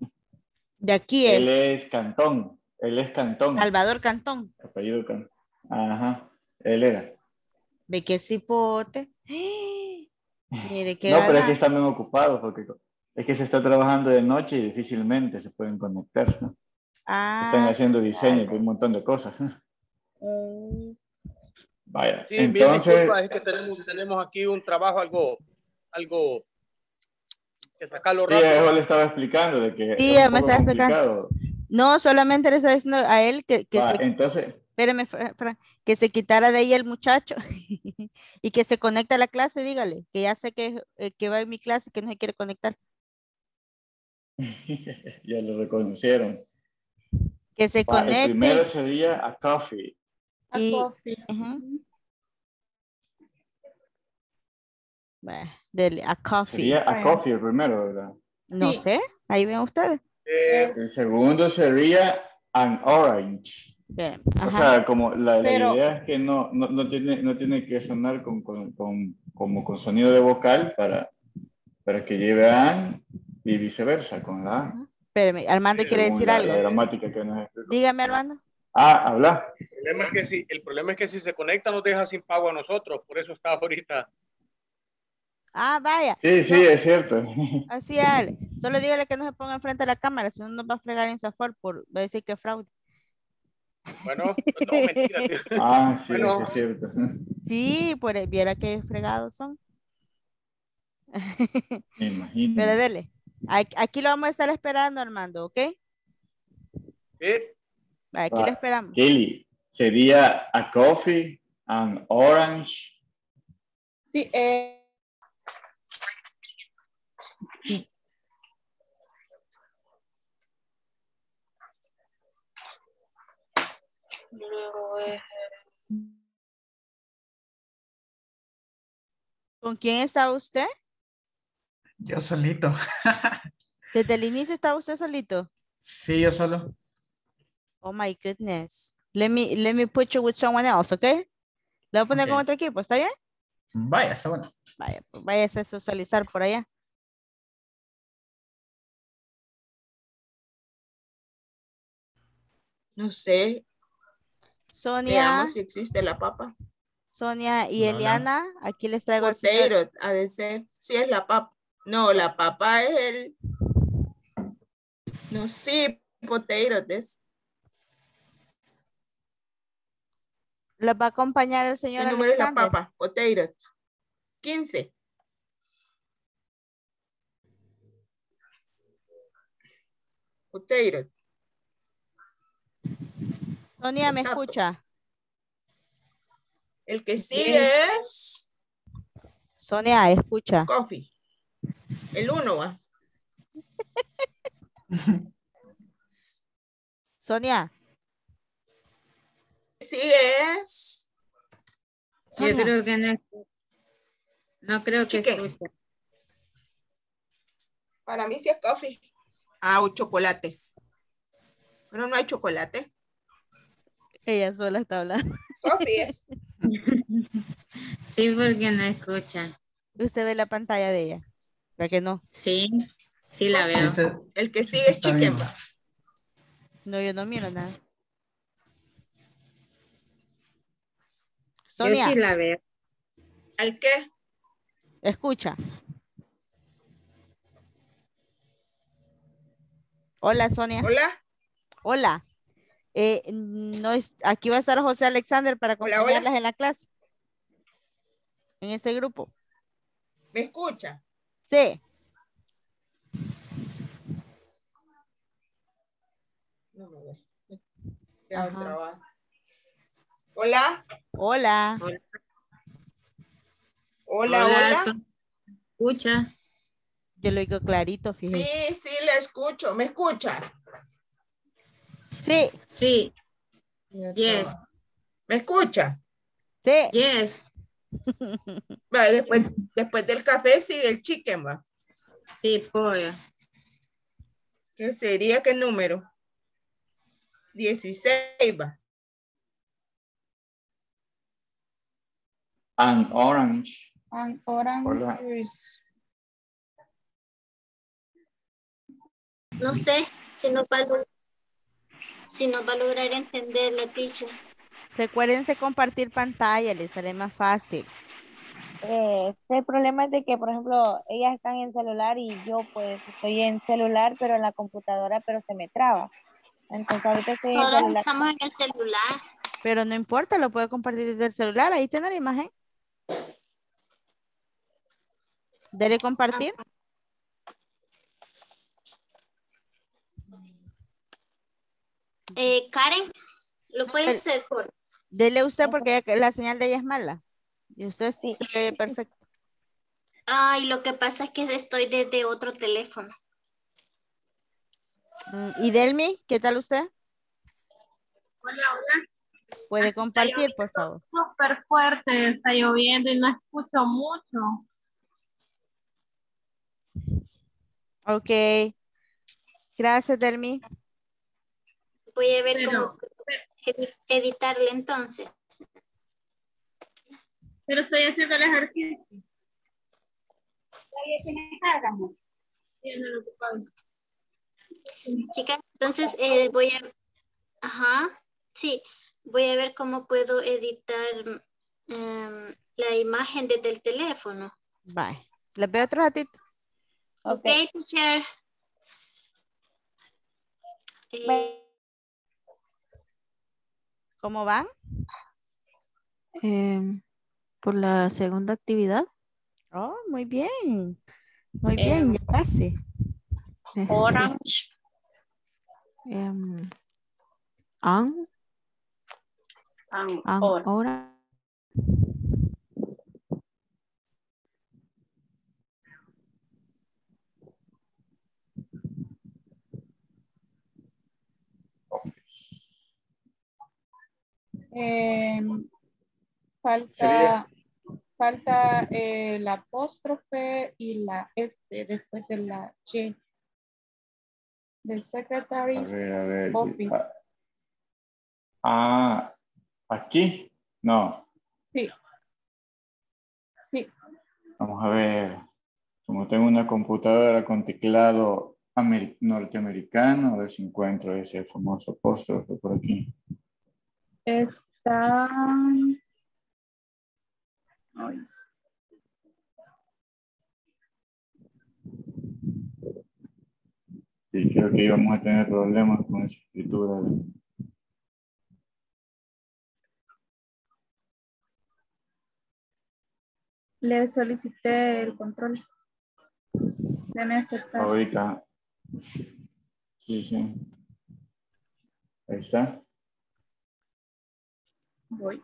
De aquí él. Él es Cantón. Él es Cantón. Salvador Cantón. Apellido Cantón. Ajá. Él era. Ve que cipote. ¡Eh! Mire que. No, gana. Pero es que están bien ocupados porque es que se está trabajando de noche y difícilmente se pueden conectar. ¿No? Ah, están haciendo diseño y un montón de cosas. Um, Vaya. Sí, entonces. Disculpa, es que tenemos, tenemos aquí un trabajo algo, algo que sacarlo rápido. Sí, yo le estaba explicando de que. Sí, es me estaba explicando. No, solamente le estaba diciendo a él que. que ah, se... Entonces. Espérame, Fran, que se quitara de ahí el muchacho y que se conecte a la clase, dígale, que ya sé que, que va en mi clase, que no se quiere conectar. Ya lo reconocieron. Que se bah, conecte. El primero sería a coffee. A y, coffee. Uh-huh. Bueno, dele, a coffee. Sería a coffee el primero, ¿verdad? No sí. sé, ahí ven ustedes. Eh, el segundo sería an orange. Bien, o sea, como la, Pero, la idea es que no, no, no, tiene, no tiene que sonar con, con, con, como con sonido de vocal para, para que lleve a an y viceversa con la a. Espérame, Armando quiere decir la, algo. La gramática que nos explicó. Dígame, Armando. Ah, habla. El problema, es que si, el problema es que si se conecta nos deja sin pago a nosotros, por eso está ahorita. Ah, vaya. Sí, sí, no, es cierto. Así es. Solo dígale que no se ponga enfrente a la cámara, si no nos va a fregar en Safor, por va a decir que es fraude. Bueno, no, mentira. Ah, sí, bueno. Eso es cierto. Sí, pues viera que fregados son. Me imagino. Pero dele. Aquí lo vamos a estar esperando, Armando, ¿ok? Sí. Aquí ah, lo esperamos. Kelly, sería a coffee, an orange. Sí, eh. Sí. ¿Con quién está usted? Yo solito. ¿Desde el inicio estaba usted solito? Sí, yo solo. Oh my goodness. Let me, let me put you with someone else, ¿ok? Le voy a poner okay. con otro equipo, ¿está bien? Vaya, está bueno. Vaya, pues váyase a socializar por allá. No sé. Sonia. Veamos si existe la papa. Sonia y no, Eliana, no. Aquí les traigo. Potato, ha de ser. Sí, es la papa. No, la papa es el. No, sí, potato es. ¿Las va a acompañar el señor Alexander? El número es la papa, potato. quince. Potato. Sonia, ¿me escucha? El que sigue sí. es... Sonia, escucha. Coffee. El uno va. Sonia. Sí es. Sonia. Yo creo que no. No creo que escucha. Para mí sí es coffee. Ah, o chocolate. Pero no hay chocolate. Ella sola está hablando. Coffee es. Sí, porque no escucha. ¿Usted ve la pantalla de ella? ¿Para que no? Sí, sí la veo. El que sigue es Chicken. No, yo no miro nada. Sonia. Yo sí la veo. ¿Al qué? Escucha. Hola, Sonia. Hola. Hola. Eh, no es, aquí va a estar José Alexander para acompañarlas. Hola, hola. En la clase, en ese grupo. ¿Me escucha? Sí. No me ve. Hola. Hola. Hola. Hola, hola. Son... Escucha. Yo lo digo clarito, fíjate. Sí, sí, la escucho. ¿Me escucha? Sí. Sí. Yes. ¿Me escucha? Sí. Yes. Vale, después, después del café sigue el chicken, va. Sí, pollo. ¿Qué sería? ¿Qué número? dieciséis, va. An orange. An orange. Hola. No sé si no puedo. Si no va a lograr entender la teacher. Recuérdense compartir pantalla, les sale más fácil. Eh, el problema es de que, por ejemplo, ellas están en celular y yo pues estoy en celular, pero en la computadora, pero se me traba. Entonces ahorita estoy en celular. Estamos en el celular. Pero no importa, lo puedo compartir desde el celular, ahí tiene la imagen. Dele compartir. Ajá. Eh, Karen, ¿lo puede hacer? Por... Dele usted porque la señal de ella es mala. Y usted sí se ve perfecto. Ay, lo que pasa es que estoy desde otro teléfono. ¿Y Delmi? ¿Qué tal usted? Hola, hola. ¿Puede compartir, por favor? Súper fuerte, está lloviendo y no escucho mucho. Ok. Gracias, Delmi. Voy a ver pero, cómo editarle entonces. Pero estoy haciendo el ejercicio. Chicas, entonces eh, voy a... Ajá, sí. Voy a ver cómo puedo editar um, la imagen desde el teléfono. Bye. La veo otro ratito. Ok, okay teacher. Eh, ¿Cómo van? Eh, por la segunda actividad. Oh, muy bien. Muy eh, bien, ya casi. Orange. Eh, um, an. An, an orange. Orange. Eh, falta falta el apóstrofe y la este después de la Y. The secretary's a ver, a ver, office. A, ah, aquí, no. Sí. Sí. Vamos a ver. Como tengo una computadora con teclado norteamericano, a ver si encuentro ese famoso apóstrofe por aquí. Está... Ay. Sí, creo que íbamos a tener problemas con esa escritura. Le solicité el control. Ya me acepta. Ahorita. Sí, sí. Ahí está. Voy.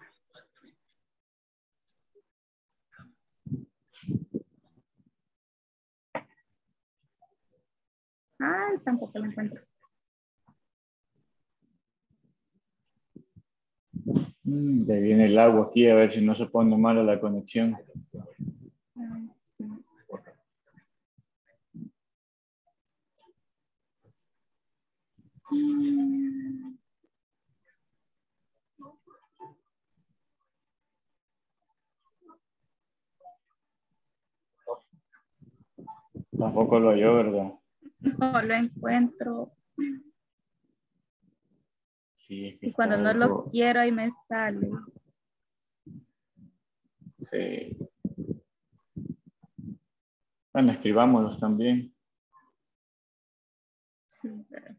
Ay, tampoco lo encuentro. Mm, de ahí viene el agua aquí, a ver si no se pone mala la conexión. Ay, sí. Mm. Tampoco lo oyó, ¿verdad? No lo encuentro. Sí, es que y cuando no lo quiero ahí me sale. Sí. Bueno, escribámoslos también. Sí, pero...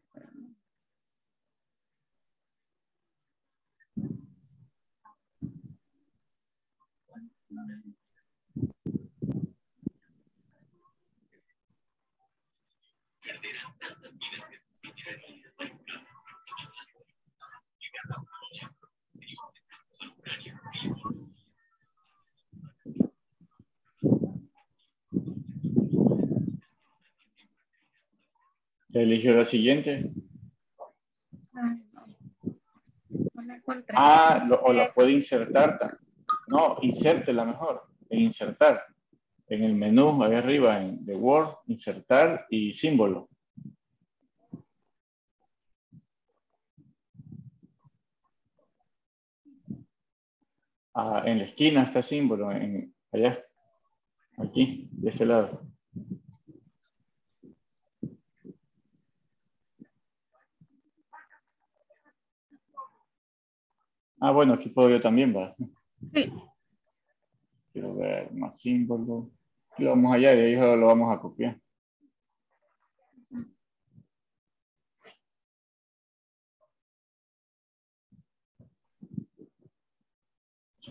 Eligió la siguiente. Ay, no. No la encontré. Ah, lo, o la puede insertar. No, insértela mejor. En insertar. En el menú, ahí arriba, en The Word, insertar y símbolo. Ah, en la esquina está símbolo, en, allá, aquí, de este lado. Ah, bueno, aquí puedo yo también, ¿va? Sí. Quiero ver más símbolos. Lo vamos allá y ahí lo vamos a copiar.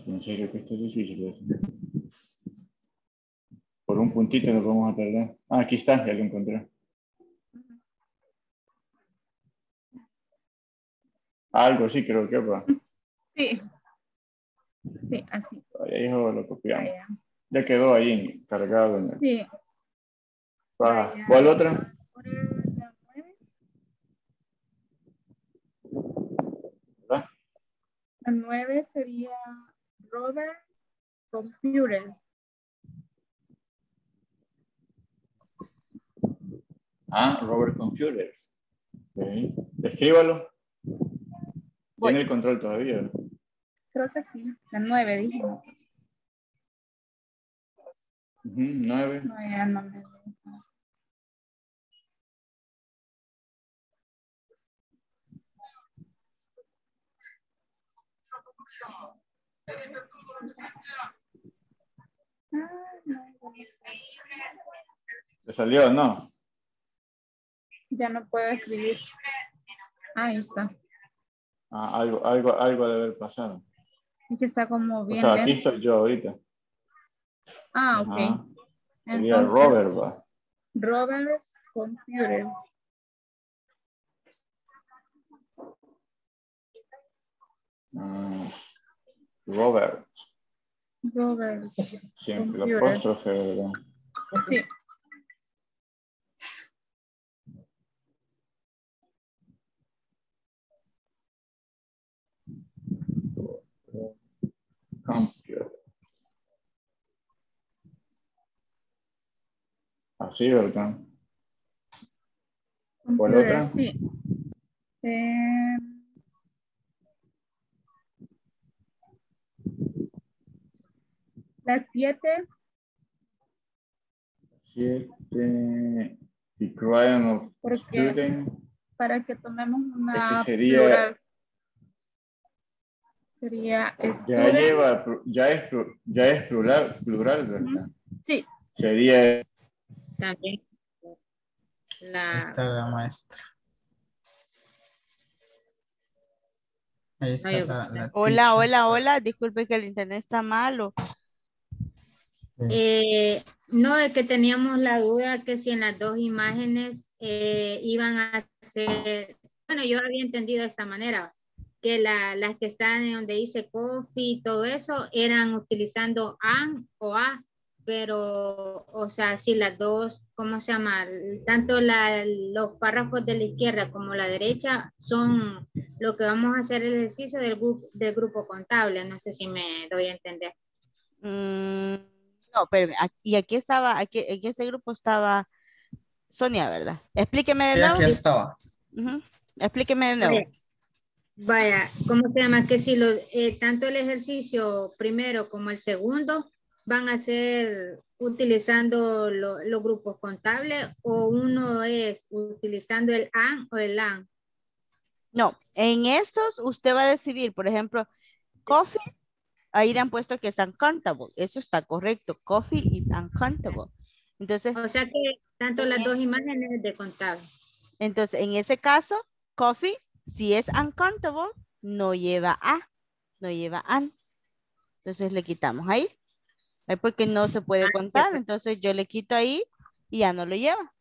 En serio que esto es difícil. Por un puntito nos vamos a perder. Ah, aquí está, ya lo encontré. Algo sí creo que va. Sí. Sí, así. Ahí lo copiamos. Allá. Ya quedó ahí cargado. En el... Sí. Va. ¿Cuál otra? La nueve sería Robert Computer. Ah, Robert Computer. Okay. Escríbalo. Voy. ¿Tiene el control todavía? Creo que sí. La nueve, dije. Uh -huh, nueve. No, ya no me... ¿Te salió o no? Ya no puedo escribir. Ahí está. Ah, algo, algo, algo debe haber pasado. Es que está como bien. O sea, aquí estoy yo ahorita. Ah, ok. Ajá. Sería entonces, Robert, va. Robert Computer. Mm, Robert. Robert. Siempre computer. La apóstrofe, ¿verdad? Sí. Computer. Así, ¿verdad? ¿Cuál otra? Sí. Eh... Las siete. Siete. The crime of Porque student. Para que tomemos una este sería, plural. Sería ya lleva, ya es, ya es plural, plural, ¿verdad? Sí. Sería. También. La... Está la maestra. Ahí está no, la, la hola, hola, hola. Disculpe que el internet está malo. Eh, no, es que teníamos la duda que si en las dos imágenes eh, iban a ser, bueno, yo había entendido de esta manera, que la, las que están en donde dice coffee y todo eso, eran utilizando an o a, pero, o sea, si las dos, ¿cómo se llama? Tanto la, los párrafos de la izquierda como la derecha son lo que vamos a hacer el ejercicio del, del grupo contable, no sé si me doy a entender. Mm. No, pero y aquí estaba, aquí, aquí este grupo estaba Sonia, ¿verdad? Explíqueme de sí, nuevo. Aquí estaba. Uh-huh. Explíqueme de nuevo. Vaya, ¿cómo se llama? Que si los, eh, tanto el ejercicio primero como el segundo van a ser utilizando lo, los grupos contables o uno es utilizando el an o el an. No, en estos usted va a decidir, por ejemplo, coffee. Ahí le han puesto que es uncountable. Eso está correcto. Coffee is uncountable. Entonces, o sea que tanto las dos imágenes de contable. Entonces, en ese caso, coffee, si es uncountable, no lleva a, no lleva an. Entonces le quitamos ahí. Es porque no se puede contar. Entonces yo le quito ahí y ya no lo lleva.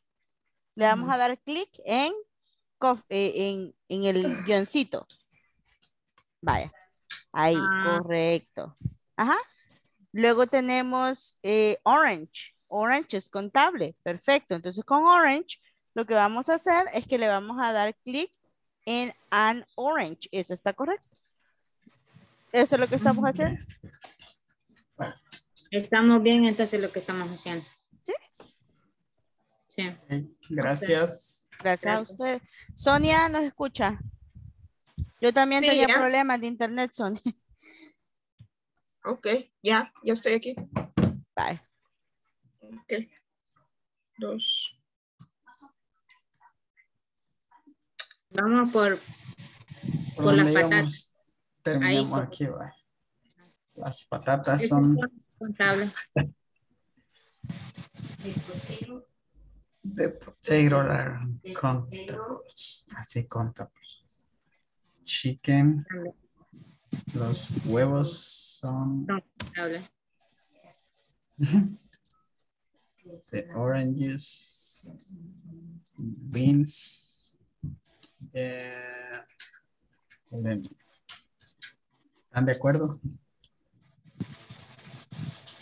Le vamos a dar clic en, en, en el guioncito. Vaya. Ahí, ah. Correcto. Ajá. Luego tenemos eh, orange. Orange es contable. Perfecto. Entonces con orange lo que vamos a hacer es que le vamos a dar clic en an orange. Eso está correcto. Eso es lo que estamos haciendo. Estamos bien entonces lo que estamos haciendo. Sí. Sí. Gracias. Gracias a usted. Sonia, ¿nos escucha? Yo también sí, tenía ya. problemas de internet, Sonia. Ok, ya, ya estoy aquí. Bye. Ok. Dos. Vamos por, por, por las patatas. Terminamos ahí. Aquí, va. Las patatas son... contables. De potato, contables. Así contables. Chicken, los huevos son the oranges, beans, yeah. ¿Están de acuerdo?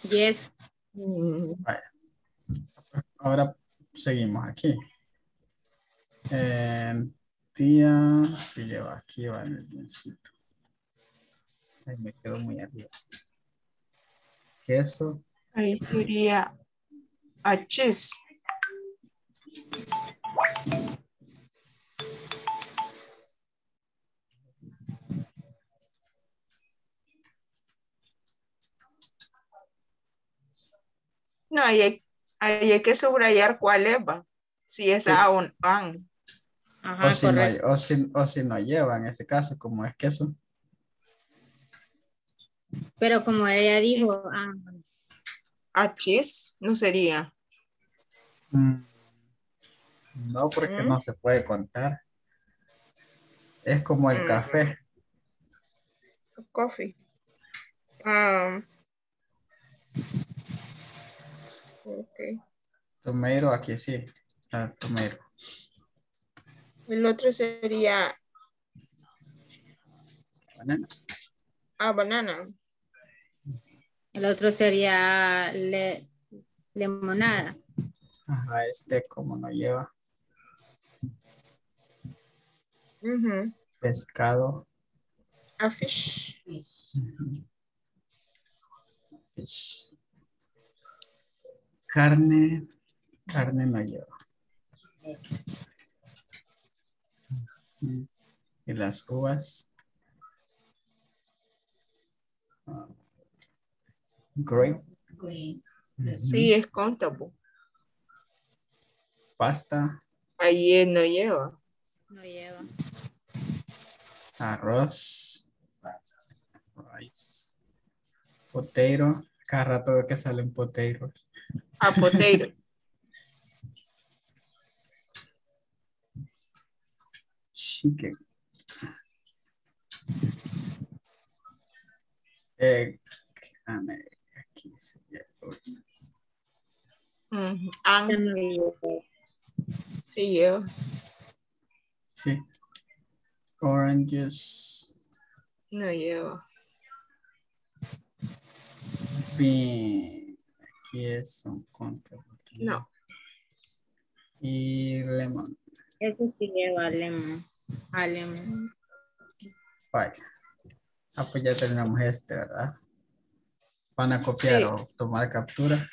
Yes. Vale. Ahora seguimos aquí. Eh, Tía, que lleva aquí, va en el biencito. Ahí me quedo muy arriba. Queso. Ahí sería a cheese. No, ahí hay, ahí hay que subrayar cuál es, va. Si es sí. A un an. Ajá, o, si no, o, si, o si no lleva en este caso, como es queso. Pero como ella dijo, ah, a cheese no sería. Mm. No, porque mm. no se puede contar. Es como el mm. café. Coffee. Um. Okay. Tomero, aquí sí. Ah, tomero. El otro sería... Banana. Ah, banana. El otro sería le, lemonada. Ajá, este como no lleva. Uh-huh. Pescado. A fish. Fish. Uh-huh. Fish. Carne. Carne no lleva. en las uvas. Green. Green. Mm-hmm. Sí, es countable. Pasta. Ayer no lleva. No lleva. Arroz. Rice. Potato. Cada rato que salen potatoes. Ah, potato. Chicken. Egg. Aquí se lleva. Angry. Sí, yo. Sí. Oranges. No lleva. Bien. Aquí es un control. No. Y lemon. Eso sí lleva lemon. A lemon. Vaya. Ah, pues ya terminamos este, ¿verdad? ¿Van a copiar sí. o tomar captura?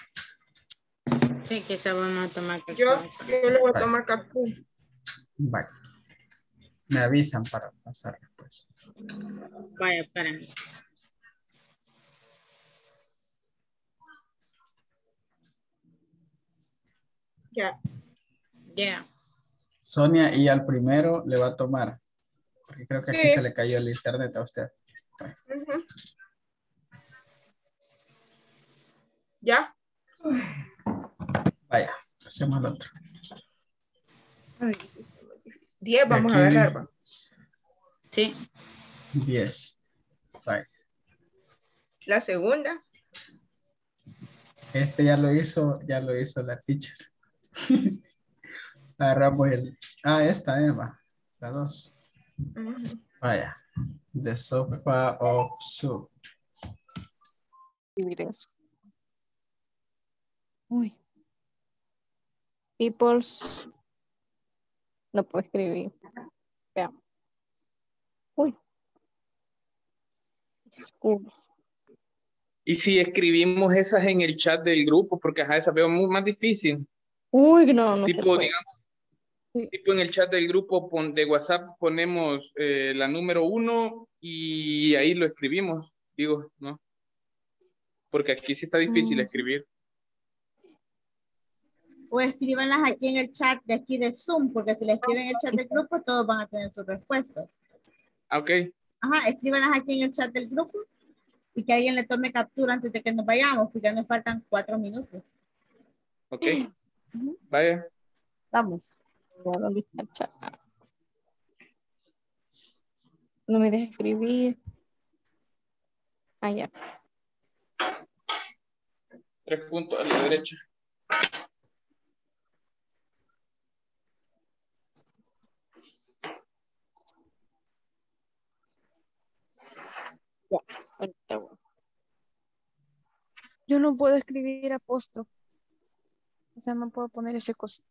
Sí, quizá vamos a tomar captura. Yo, yo le voy a tomar captura. Vaya. Me avisan para pasar después. Vaya, espérame. Ya. Yeah. Sonia, y al primero le va a tomar. Porque creo que sí. Aquí se le cayó el internet a usted. Uh-huh. Ya. Vaya, hacemos el otro. Ay, es esto muy difícil. Diez vamos a agarrar. Sí. Diez. Vaya. La segunda. Este ya lo hizo, ya lo hizo la teacher. Agarramos el. Ah, esta, Eva. La dos. Uh-huh. Vaya. The sopa of soup. Y mire. Uy. People's. No puedo escribir. Veamos. Uy. Schools. Y si escribimos esas en el chat del grupo, porque ajá, esas veo muy más difícil. Uy, no, no tipo, se puede. Digamos, sí. Tipo en el chat del grupo pon, de WhatsApp ponemos eh, la número uno y ahí lo escribimos, digo, ¿no? Porque aquí sí está difícil mm. escribir. O escríbanlas aquí en el chat de aquí de Zoom, porque si les escriben en el chat del grupo, todos van a tener sus respuestas. Ok. Ajá, escríbanlas aquí en el chat del grupo y que alguien le tome captura antes de que nos vayamos, porque ya nos faltan cuatro minutos. Ok. Uh-huh. Vaya. Vamos. No me dejes escribir. Ah, ya. Tres puntos a la derecha. Yo no puedo escribir apóstrofe. O sea, no puedo poner ese coso.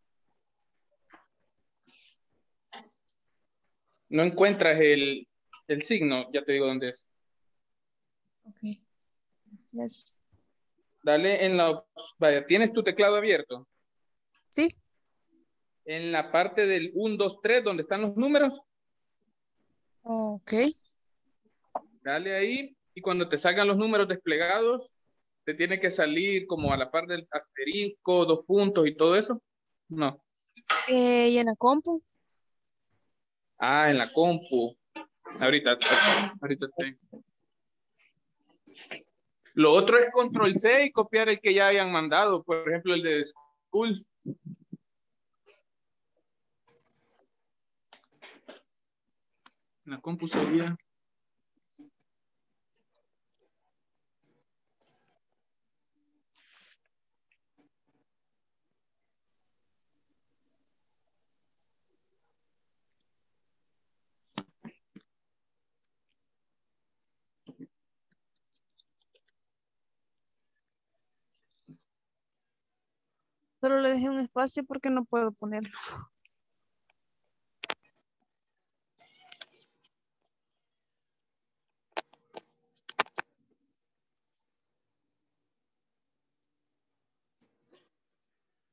No encuentras el, el signo. Ya te digo dónde es. Ok. Gracias. Dale en la... Vaya, ¿tienes tu teclado abierto? Sí. En la parte del uno, dos, tres, donde están los números. Ok. Dale ahí y cuando te salgan los números desplegados, te tiene que salir como a la par del asterisco, dos puntos y todo eso. No. Eh, ¿Y en la compu? Ah, en la compu. Ahorita, ahorita. Lo otro es control C y copiar el que ya hayan mandado. Por ejemplo, el de school. En la compu sería... Solo le dejé un espacio porque no puedo ponerlo.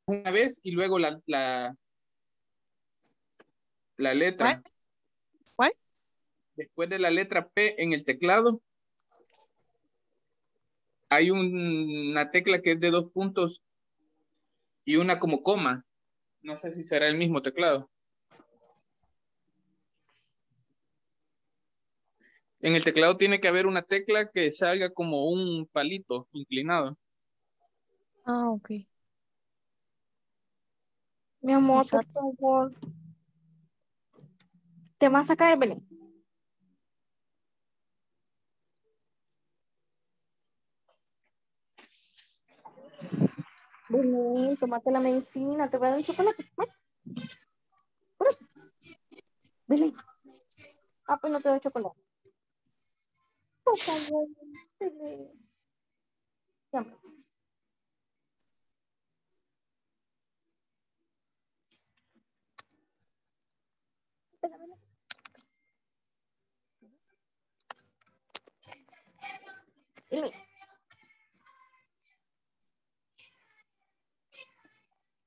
Una vez y luego la la, la letra. ¿What? después de la letra P en el teclado, hay un, una tecla que es de dos puntos y una como coma. No sé si será el mismo teclado. En el teclado tiene que haber una tecla que salga como un palito inclinado. Ah, ok. Mi amor, por favor. ¿Te vas a caer, Belén? Belén, tómate la medicina. ¿Te voy a dar un chocolate? Belén. Ah, pues no te doy chocolate. Por favor, Belén.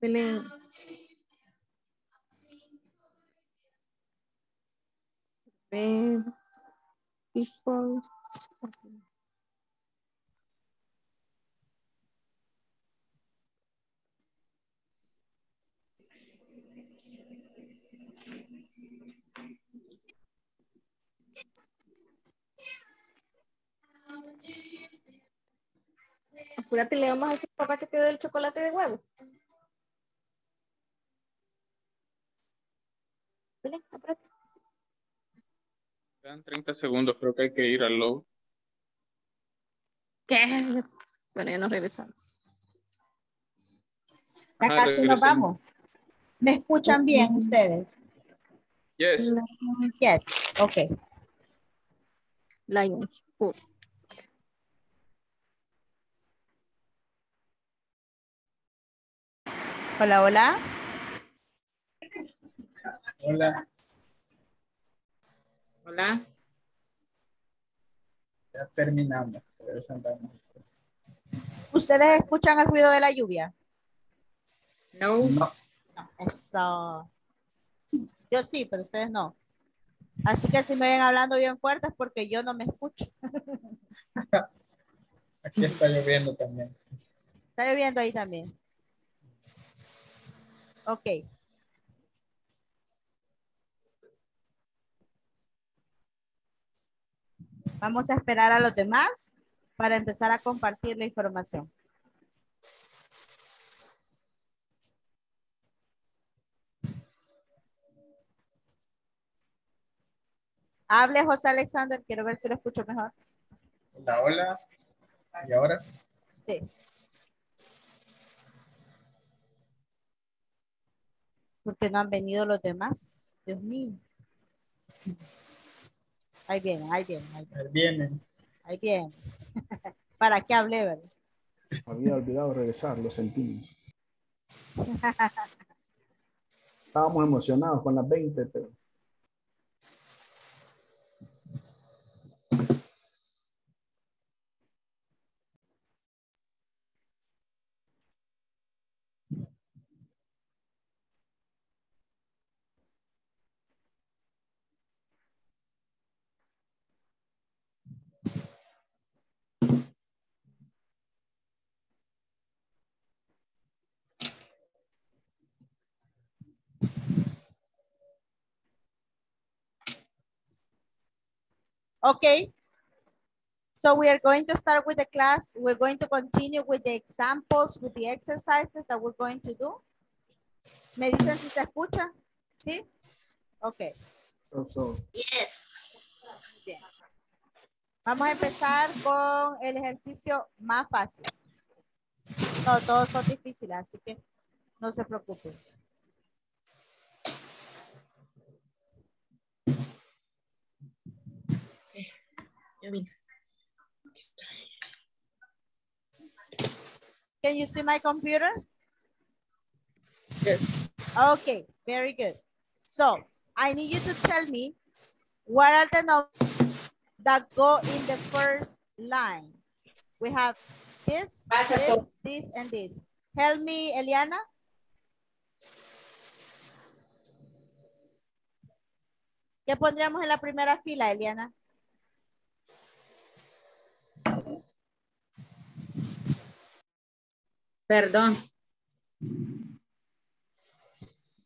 Belén. Belén. People. Apúrate, le vamos a decir papá que te dé el chocolate de huevo. Belén, apúrate. Quedan treinta segundos, creo que hay que ir al logo. ¿Qué? Bueno, ya nos regresamos. Ya ah, casi regresamos. Nos vamos. ¿Me escuchan bien ustedes? Yes. Yes, ok. Lion. Oh. Hola, hola. Hola. Hola. Ya terminamos. ¿Ustedes escuchan el ruido de la lluvia? No. No. Eso. Yo sí, pero ustedes no. Así que si me ven hablando bien fuerte es porque yo no me escucho. Aquí está lloviendo también. Está lloviendo ahí también. Ok. Vamos a esperar a los demás para empezar a compartir la información. Hable, José Alexander, quiero ver si lo escucho mejor. Hola, hola. ¿Y ahora? Sí. Porque no han venido los demás. Dios mío. Ahí vienen, ahí vienen. Ahí vienen. Ahí vienen. Ahí vienen. ¿Para qué hablé, verdad? Había olvidado regresar, lo sentimos. Estábamos emocionados con las veinte, pero... Okay, so we are going to start with the class. We're going to continue with the examples, with the exercises that we're going to do. ¿Me dicen si se escucha? ¿Sí? Okay. So. Yes. Bien. Vamos a empezar con el ejercicio más fácil. No, todos son difíciles, así que no se preocupen. Can you see my computer? Yes. Okay, very good. So, I need you to tell me what are the numbers that go in the first line. We have this, this, this, and this. Help me, Eliana. ¿Qué pondríamos en la primera fila, Eliana? Perdón.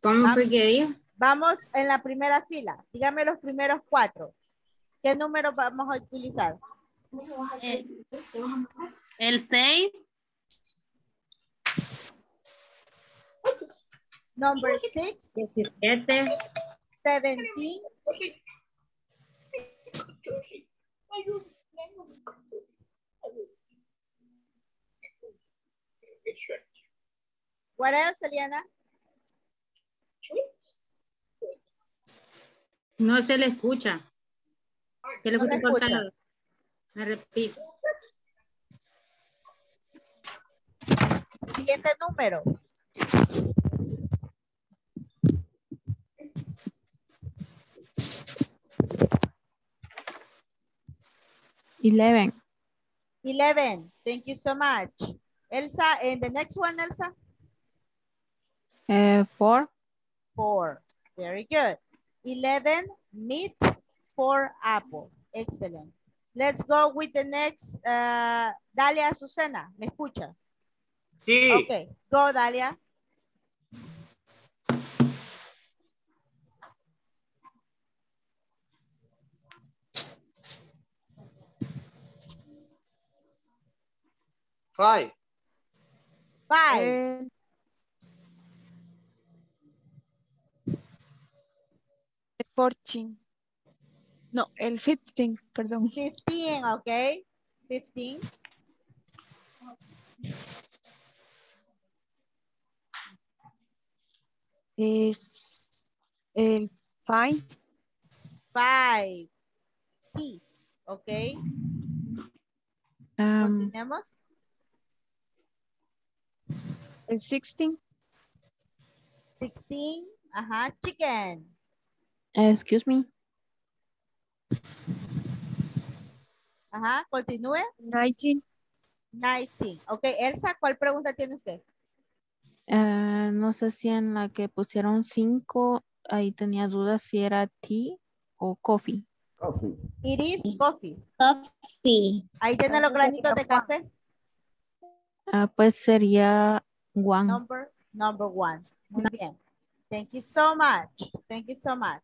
¿Cómo vamos, fue que dijo? Vamos en la primera fila. Dígame los primeros cuatro. ¿Qué número vamos a utilizar? El seis. Number six. diecisiete. seventeen. What else, Eliana? No se le escucha. ¿Qué le gusta no cortar? Me repito. Siguiente número. eleven. eleven. Thank you so much. Elsa, and the next one, Elsa? Uh, four. Four. Very good. eleven, meat, four, apple. Excellent. Let's go with the next, uh, Dalia Susana. ¿Me escucha? Sí. Okay, go, Dalia. Five. Five. fourteen. No, el fifteen, perdón. fifteen, ok. fifteen. Es el five. Five. Sí, ok. Um, ¿Continuamos? El sixteen. sixteen. Ajá, chicken. Excuse me. Ajá, continúe. nineteen. nineteen. Ok, Elsa, ¿cuál pregunta tiene usted? Uh, no sé si en la que pusieron cinco, ahí tenía dudas si era tea o coffee. Coffee. It is coffee. Coffee. Ahí tiene los granitos de café. Uh, pues sería one. Number, number one. Muy bien. Thank you so much. Thank you so much.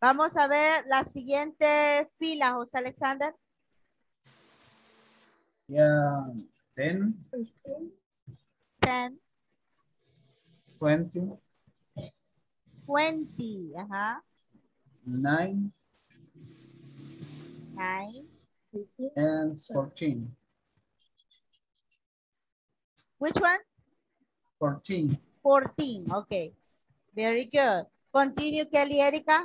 Vamos a ver la siguiente fila, José Alexander. Yeah, ten. ten. twenty. twenty, ajá. nine. nine. And fourteen. Which one? fourteen. fourteen, okay. Very good. Continue, Kelly Erika.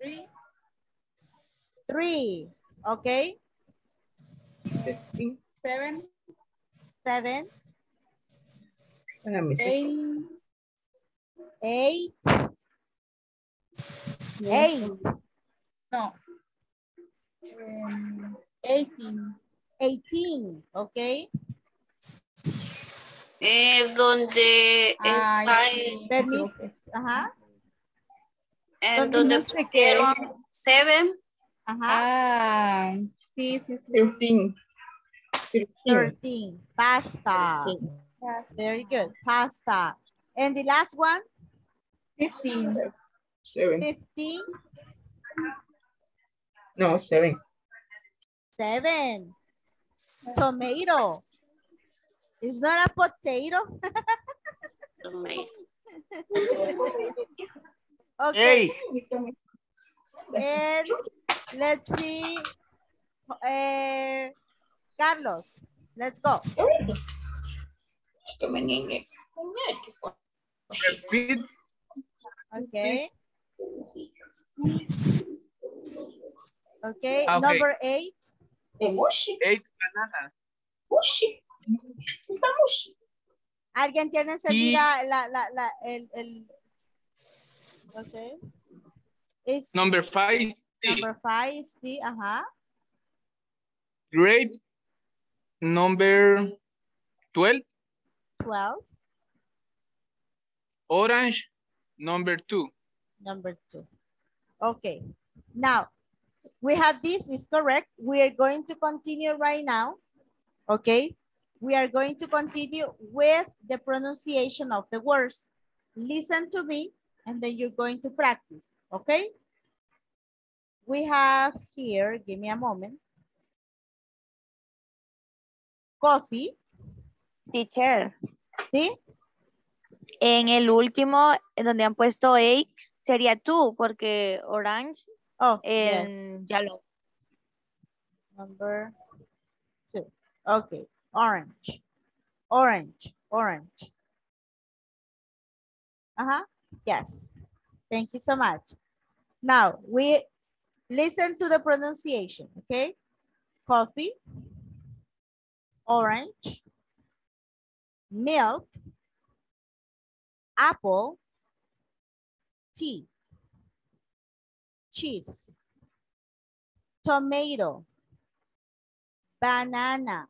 Three. Three, okay. Seven. Seven. Eight. Eight. Eight. No. Um, eighteen. eighteen, okay. Eh, donde ah, está el... Permiso. Ajá. Eh, donde pusieron seven. Ajá. Ah, sí, sí, sí. Thirteen. Thirteen. Pasta. thirteen. Very good. Pasta. And the last one? Fifteen. Seven. Fifteen. No, seven. Seven. Tomato. It's not a potato. Tomato. Okay. Hey. And let's see. Uh, Carlos, let's go. Repeat. Okay. Okay, okay. Number eight. Eight bananas. Mushi. Está mushi. ¿Alguien tiene encendida la, la, la, el, el... Okay. It's... Number five. Number five, sí, ajá. Grape. Number twelve. twelve. Orange, number two. Number two. Okay. Now, we have this is correct. We are going to continue right now. Okay. We are going to continue with the pronunciation of the words. Listen to me, and then you're going to practice. Okay. We have here, give me a moment. Coffee. Teacher. ¿Sí? En el último, donde han puesto egg, sería two, porque orange, oh, and yes. Yellow. Number two. Okay, orange, orange, orange. Uh-huh, yes. Thank you so much. Now, we listen to the pronunciation, okay? Coffee, orange, milk, apple, tea, cheese, tomato, banana,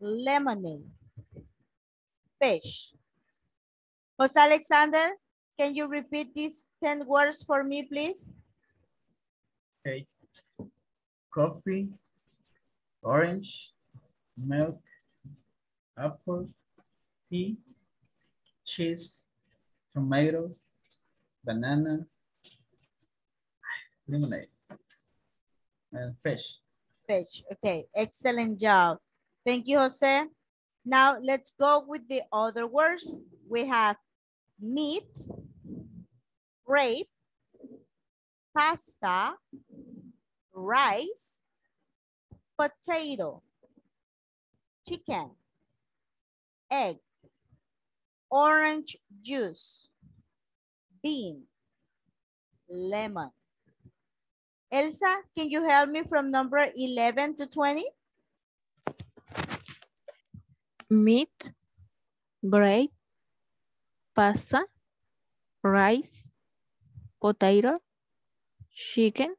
lemonade, fish. Jose Alexander, can you repeat these ten words for me, please? Okay. Coffee, orange, milk, apple, tea, cheese, tomato, banana, lemonade, and fish. Fish, okay, excellent job. Thank you, Jose. Now let's go with the other words. We have meat, grape, pasta, rice, potato, chicken, egg, orange juice, bean, lemon. Elsa, can you help me from number eleven to twenty? Meat, grape, pasta, rice, potato, chicken,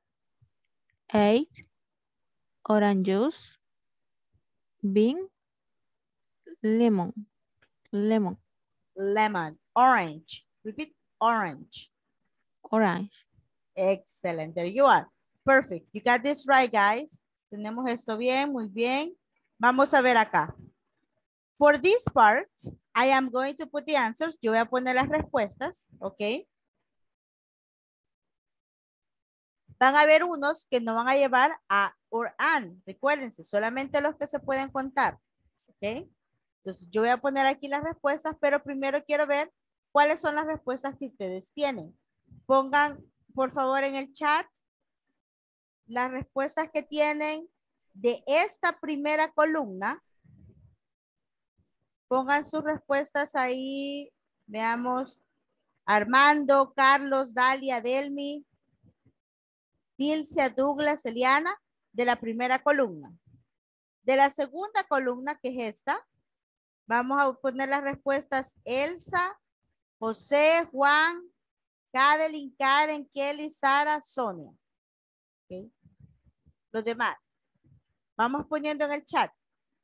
egg, orange juice, bean, lemon, lemon. Lemon, orange. Repeat, orange. Orange. Excellent. There you are. Perfect. You got this right, guys. Tenemos esto bien, muy bien. Vamos a ver acá. For this part, I am going to put the answers. Yo voy a poner las respuestas, ¿ok? Van a haber unos que no van a llevar a or an. Recuérdense, solamente los que se pueden contar, ¿ok? Entonces, yo voy a poner aquí las respuestas, pero primero quiero ver cuáles son las respuestas que ustedes tienen. Pongan, por favor, en el chat las respuestas que tienen de esta primera columna. Pongan sus respuestas ahí. Veamos. Armando, Carlos, Dalia, Delmi, Dilcia, Douglas, Eliana, de la primera columna. De la segunda columna, que es esta, vamos a poner las respuestas Elsa, José, Juan, Cadeline, Karen, Kelly, Sara, Sonia. Okay. Los demás. Vamos poniendo en el chat.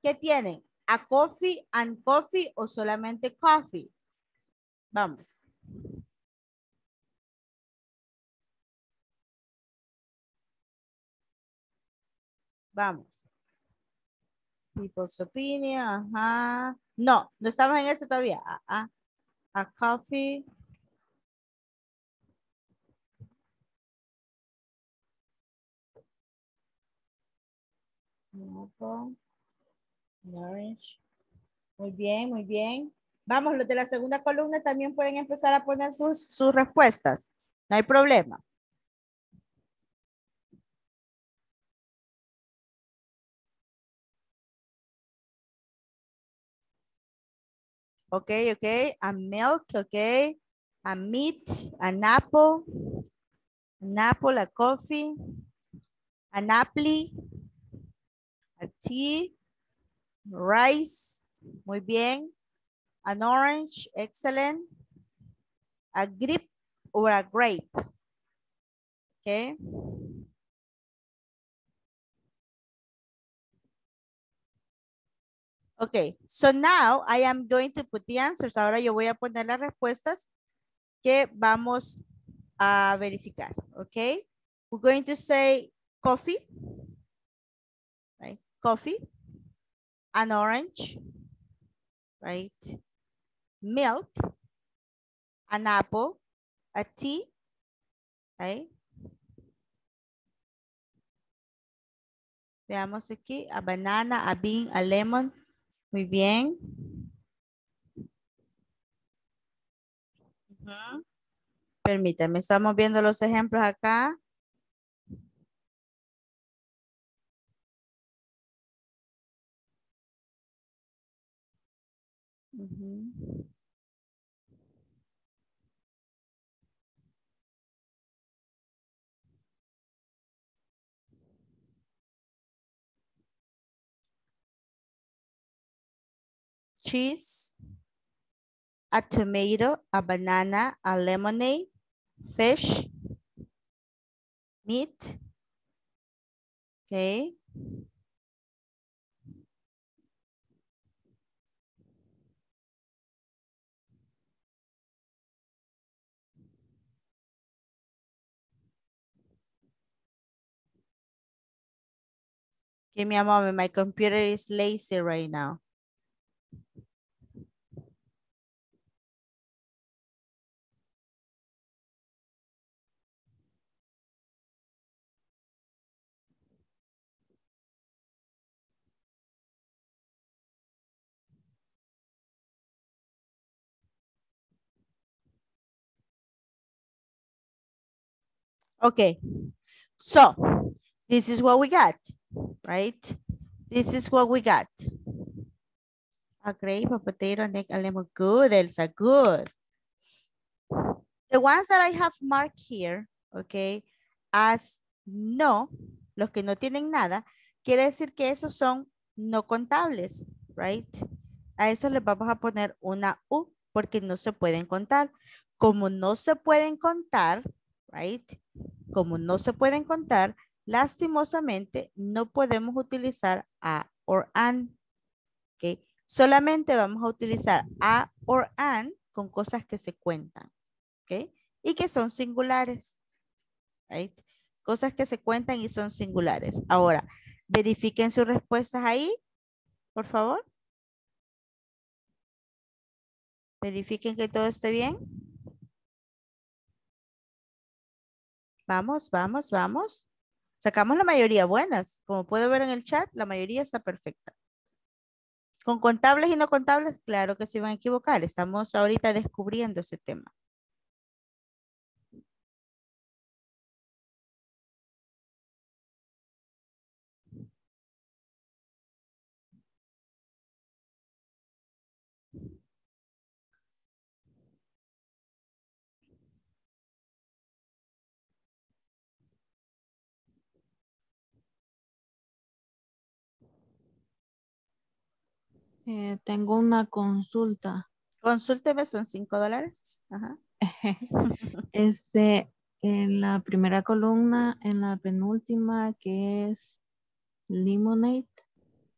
¿Qué tienen? ¿A coffee and coffee o solamente coffee? Vamos. Vamos. People's opinion, ajá. No, no estamos en eso todavía. A, a, a coffee. Muy bien, muy bien. Vamos, los de la segunda columna también pueden empezar a poner sus, sus respuestas. No hay problema. Okay, okay, a milk, okay, a meat, an apple, an apple, a coffee, an apple, a tea, rice, muy bien, an orange, excellent, a grape or a grape, okay. Okay, so now I am going to put the answers. Ahora yo voy a poner las respuestas que vamos a verificar. Okay, we're going to say coffee, right? Coffee, an orange, right? Milk, an apple, a tea, right? Veamos aquí, a banana, a bean, a lemon. Muy bien. Uh-huh. Permítame, estamos viendo los ejemplos acá. Uh-huh. Cheese, a tomato, a banana, a lemonade, fish, meat, okay. Give me a moment, my computer is lazy right now. Okay, so this is what we got, right? This is what we got. A grape, a potato, and a lemon. Good, Elsa, good. The ones that I have marked here, okay, as no, los que no tienen nada, quiere decir que esos son no contables, right? A esos les vamos a poner una U porque no se pueden contar. Como no se pueden contar, right? Como no se pueden contar, lastimosamente no podemos utilizar a or an. ¿Okay? Solamente vamos a utilizar a or an con cosas que se cuentan. ¿Okay? Y que son singulares. Right? Cosas que se cuentan y son singulares. Ahora, verifiquen sus respuestas ahí, por favor. Verifiquen que todo esté bien. Vamos, vamos, vamos. Sacamos la mayoría buenas. Como puedo ver en el chat, la mayoría está perfecta. Con contables y no contables, claro que se van a equivocar. Estamos ahorita descubriendo ese tema. Eh, tengo una consulta. Consúlteme, son cinco dólares. Ajá. Este, en la primera columna, en la penúltima, que es lemonade,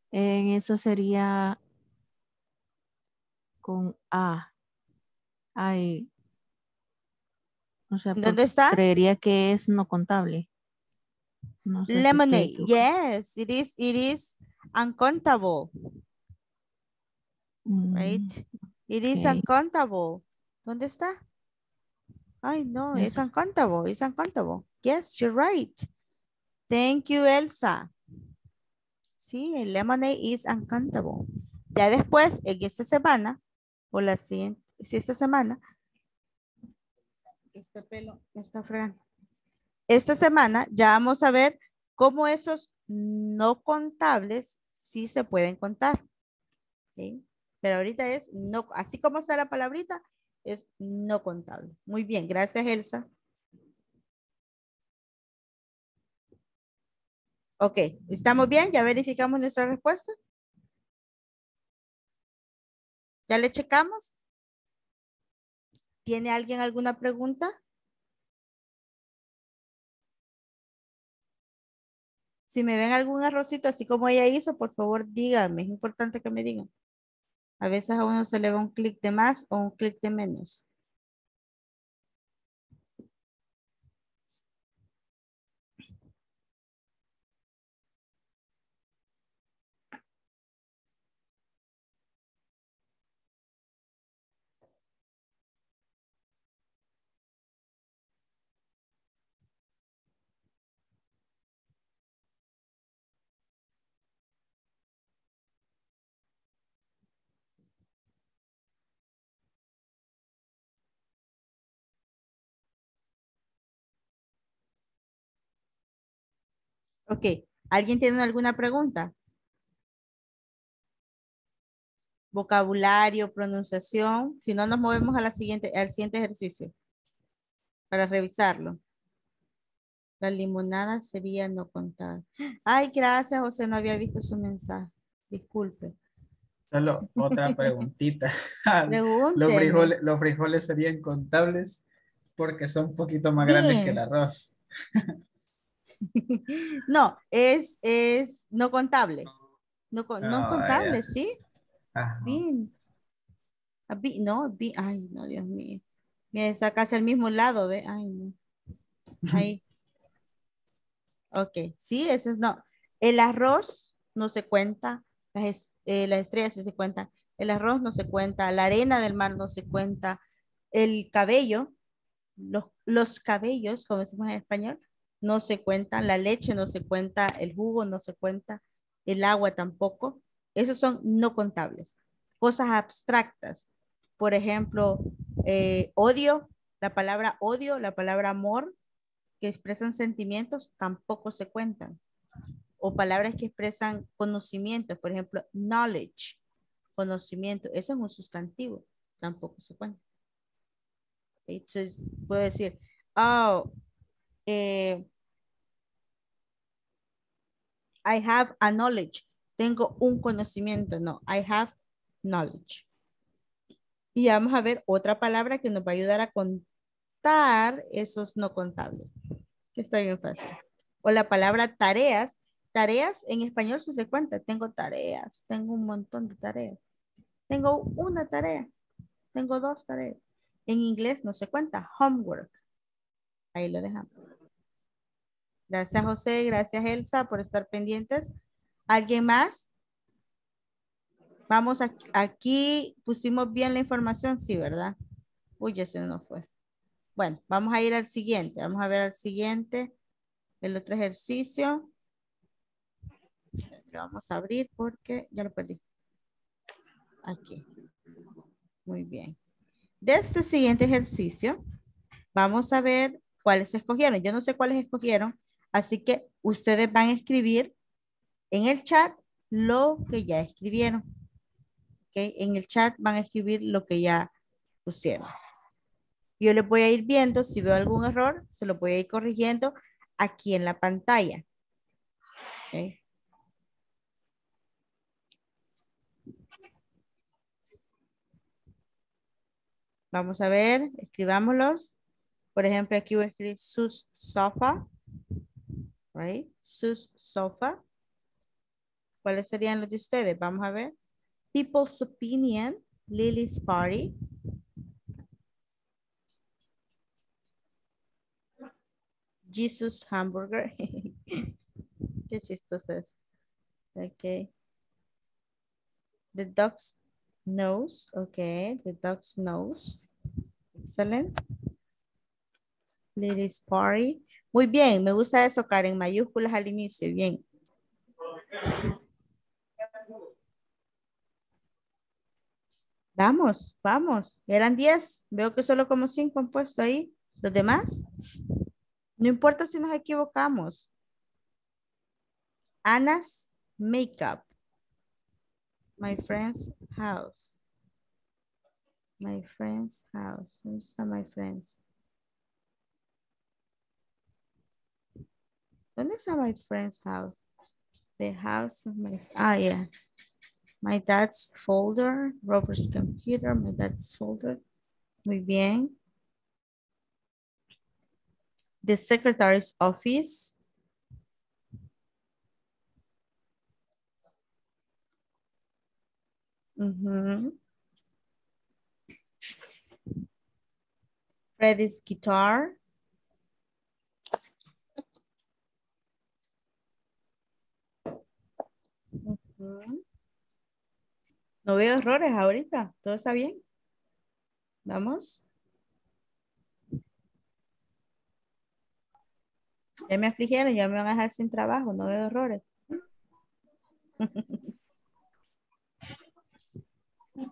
en esa sería con A. Ay. O sea, ¿dónde está? Creería que es no contable. No sé, lemonade, si yes, it is, it is uncountable. Right? It is okay. Uncountable. ¿Dónde está? Ay, no, it's uncountable. It's uncountable. Yes, you're right. Thank you, Elsa. Sí, el lemonade is uncountable. Ya después, en esta semana, o la siguiente, si esta semana, este pelo me está fregando. Esta semana ya vamos a ver cómo esos no contables sí se pueden contar. ¿Okay? Pero ahorita es no, así como está la palabrita, es no contable. Muy bien, gracias, Elsa. Ok, ¿estamos bien? ¿Ya verificamos nuestra respuesta? ¿Ya le checamos? ¿Tiene alguien alguna pregunta? Si me ven algún errorcito, así como ella hizo, por favor díganme. Es importante que me digan. A veces a uno se le va un clic de más o un clic de menos. Ok, ¿alguien tiene alguna pregunta? Vocabulario, pronunciación. Si no, nos movemos a la siguiente, al siguiente ejercicio para revisarlo. La limonada sería no contada. Ay, gracias, José, no había visto su mensaje. Disculpe. Solo otra preguntita. los, frijoles, los frijoles serían contables porque son un poquito más Bien. grandes que el arroz. No, es, es no contable. No, no, no contable, yeah. ¿sí? Ajá. Bean. A bean, no, bean. Ay, no, Dios mío. Mira, está casi al mismo lado, ¿ve? Ay, no. Ahí. Ok, sí, ese es no. El arroz no se cuenta. Las, est eh, las estrellas sí se cuentan. El arroz no se cuenta. La arena del mar no se cuenta. El cabello, los, los cabellos, como decimos en español, no se cuentan, la leche no se cuenta, el jugo no se cuenta, el agua tampoco. Esos son no contables. Cosas abstractas. Por ejemplo, eh, odio, la palabra odio, la palabra amor, que expresan sentimientos, tampoco se cuentan. O palabras que expresan conocimientos, por ejemplo, knowledge, conocimiento. Ese es un sustantivo, tampoco se cuenta. Entonces, puedo decir, oh, Eh, I have a knowledge. Tengo un conocimiento. No, I have knowledge. Y vamos a ver otra palabra que nos va a ayudar a contar esos no contables. Está bien fácil. O la palabra tareas. Tareas en español si se cuenta. Tengo tareas. Tengo un montón de tareas. Tengo una tarea. Tengo dos tareas. En inglés no se cuenta. Homework. Ahí lo dejamos. Gracias, José. Gracias, Elsa, por estar pendientes. ¿Alguien más? Vamos aquí. Aquí pusimos bien la información, sí, ¿verdad? Uy, ya se nos fue. Bueno, vamos a ir al siguiente. Vamos a ver al siguiente. El otro ejercicio. Lo vamos a abrir porque ya lo perdí. Aquí. Muy bien. De este siguiente ejercicio, vamos a ver cuáles escogieron. Yo no sé cuáles escogieron, así que ustedes van a escribir en el chat lo que ya escribieron. ¿Okay? En el chat van a escribir lo que ya pusieron. Yo les voy a ir viendo, si veo algún error, se lo voy a ir corrigiendo aquí en la pantalla. ¿Okay? Vamos a ver, escribámoslos. Por ejemplo, aquí voy a escribir sus sofa, right? Sus sofa. ¿Cuáles serían los de ustedes? Vamos a ver. People's opinion, Lily's party. Jesus hamburger. Qué chistoso es. Ok. The dog's nose. Ok, the dog's nose. Excelente. Ladies party. Muy bien, me gusta eso, Karen, mayúsculas al inicio, bien. Vamos, vamos, eran diez, veo que solo como cinco han puesto ahí, los demás. No importa si nos equivocamos. Ana's makeup. My friend's house. My friend's house. ¿Dónde está my friend's? ¿Dónde está my friend's house? The house of my... Ah, yeah. My dad's folder. Robert's computer. My dad's folder. Muy bien. The secretary's office. Mm-hmm. Freddy's guitar. Mm-hmm. No veo errores ahorita. ¿Todo está bien? Vamos. Ya me afligieron, ya me van a dejar sin trabajo, no veo errores.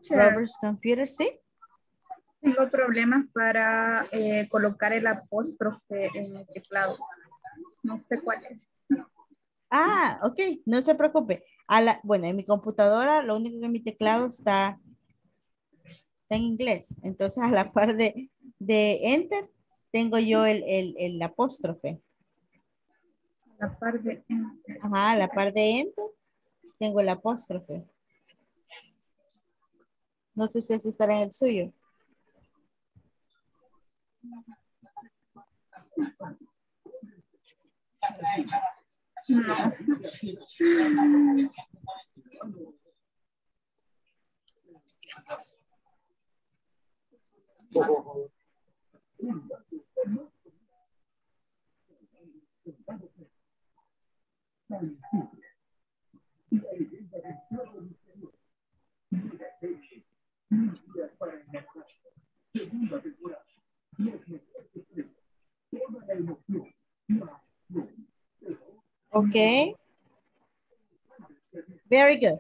Robert's Computer, ¿sí? Tengo problemas para eh, colocar el apóstrofe en el teclado. No sé cuál es. Ah, ok, no se preocupe. A la, bueno, en mi computadora, lo único que mi teclado está, está en inglés. Entonces, a la par de, de Enter, tengo yo el, el, el apóstrofe. La par de Enter. Ajá, la par de Enter, tengo el apóstrofe. No sé si ese estará en el suyo. No. Okay. Very good.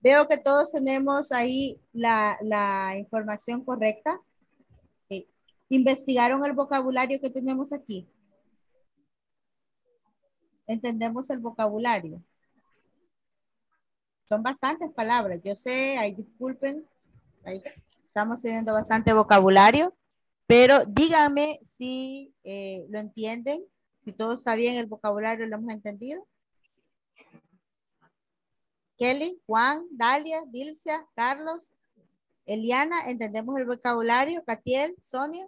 Veo que todos tenemos ahí la, la información correcta. Okay. ¿Investigaron el vocabulario que tenemos aquí? Entendemos el vocabulario. Son bastantes palabras. Yo sé, ahí disculpen. Ahí estamos teniendo bastante vocabulario. Pero díganme si eh, lo entienden. Si todo está bien, el vocabulario lo hemos entendido. Kelly, Juan, Dalia, Dilcia, Carlos, Eliana, ¿entendemos el vocabulario? Katiel, Sonia.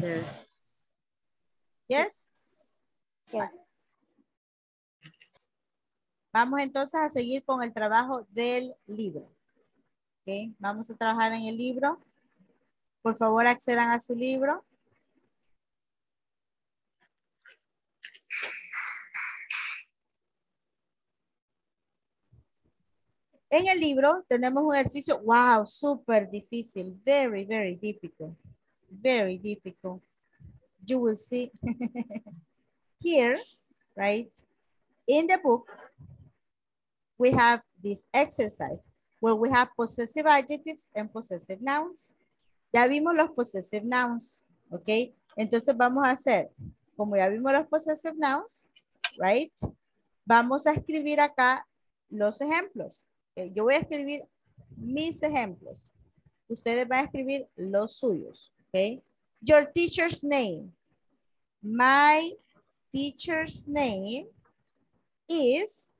There. Yes. Yeah. Vamos entonces a seguir con el trabajo del libro. Okay. Vamos a trabajar en el libro. Por favor, accedan a su libro. En el libro tenemos un ejercicio, wow, súper difícil, very, very difficult, very difficult. You will see here, right? In the book, we have this exercise where we have possessive adjectives and possessive nouns. Ya vimos los possessive nouns, ¿ok? Entonces vamos a hacer, como ya vimos los possessive nouns, right? Vamos a escribir acá los ejemplos. Yo voy a escribir mis ejemplos. Ustedes van a escribir los suyos. Okay. Your teacher's name. My teacher's name is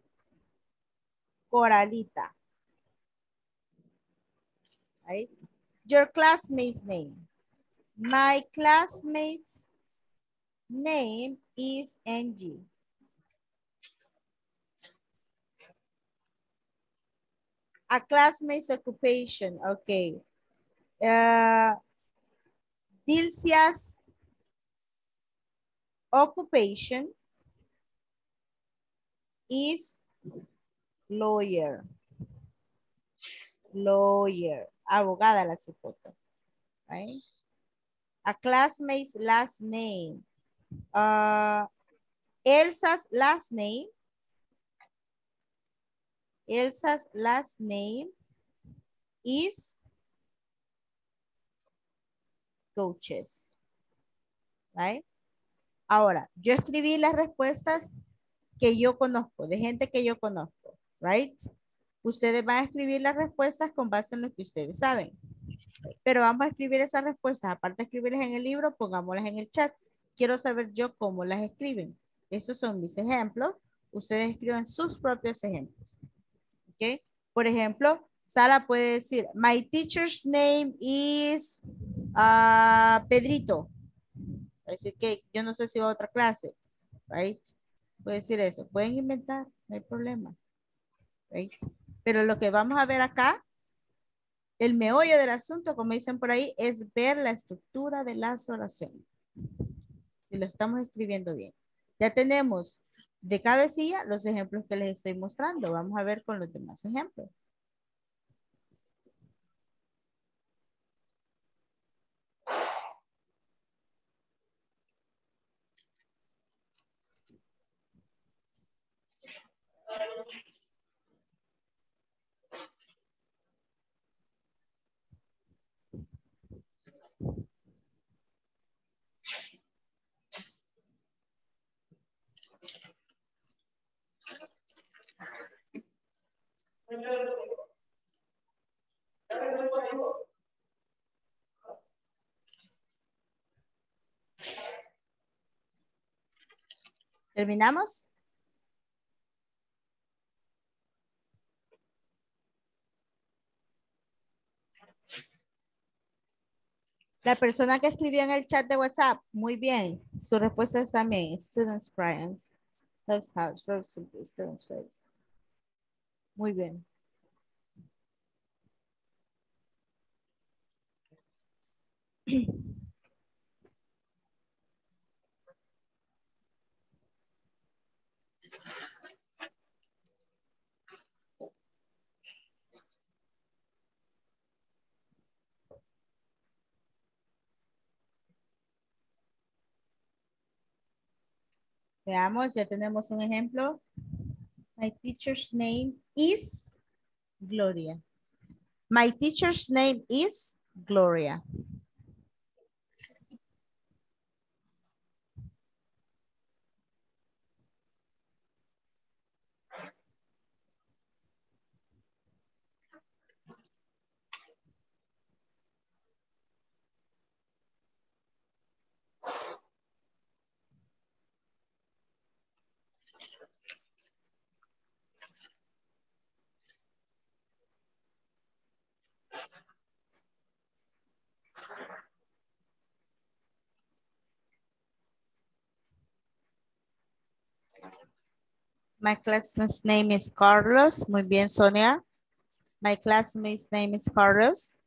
Coralita. Right. Your classmate's name. My classmate's name is Angie. A classmate's occupation, okay. Uh, Dilcia's occupation is lawyer. Lawyer, abogada la cipota, right? A classmate's last name. Uh, Elsa's last name. Elsa's last name is coaches, right? Ahora, yo escribí las respuestas que yo conozco, de gente que yo conozco, right? Ustedes van a escribir las respuestas con base en lo que ustedes saben. Pero vamos a escribir esas respuestas. Aparte de escribirlas en el libro, pongámoslas en el chat. Quiero saber yo cómo las escriben. Estos son mis ejemplos. Ustedes escriban sus propios ejemplos. Okay. Por ejemplo, Sara puede decir, my teacher's name is uh, Pedrito. Así que yo no sé si va a otra clase. Right? Puede decir eso. Pueden inventar, no hay problema. right? Pero lo que vamos a ver acá, el meollo del asunto, como dicen por ahí, es ver la estructura de las oraciones. Si lo estamos escribiendo bien. Ya tenemos de cabecilla los ejemplos que les estoy mostrando. Vamos a ver con los demás ejemplos. ¿Terminamos? La persona que escribió en el chat de WhatsApp, muy bien. Su respuesta es también, students, friends, house, house, students, friends. Muy bien. Veamos, ya tenemos un ejemplo. My teacher's name is Gloria. My teacher's name is Gloria. My classmate's name is Carlos. Muy bien, Sonia. My classmate's name is Carlos.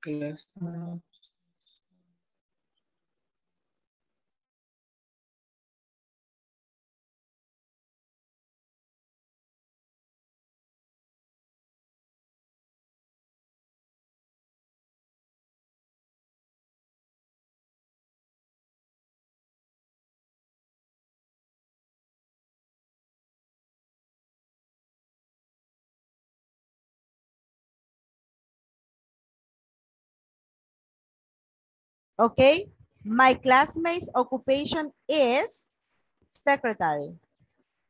Class. Okay, my classmate's occupation is secretary,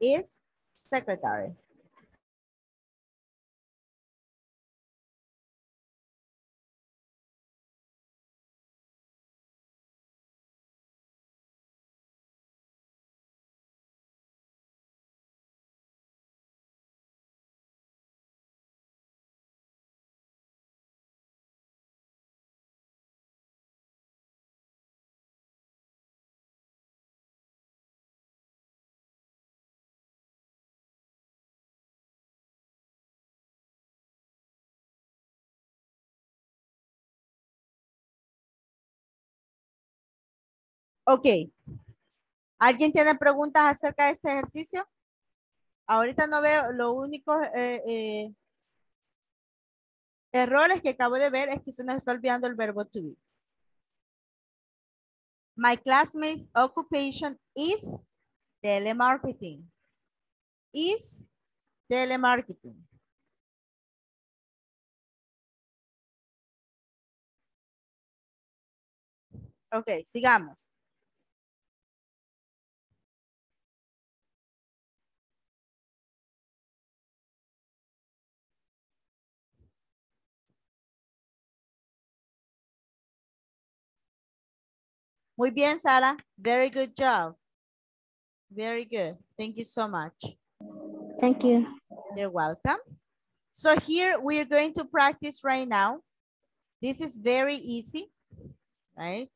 is secretary. Ok. ¿Alguien tiene preguntas acerca de este ejercicio? Ahorita no veo, lo único eh, eh, errores que acabo de ver es que se nos está olvidando el verbo to be. My classmate's occupation is telemarketing. Is telemarketing. Ok, sigamos. Muy bien, Sara. Very good job. Very good. Thank you so much. Thank you. You're welcome. So here we're going to practice right now. This is very easy. right?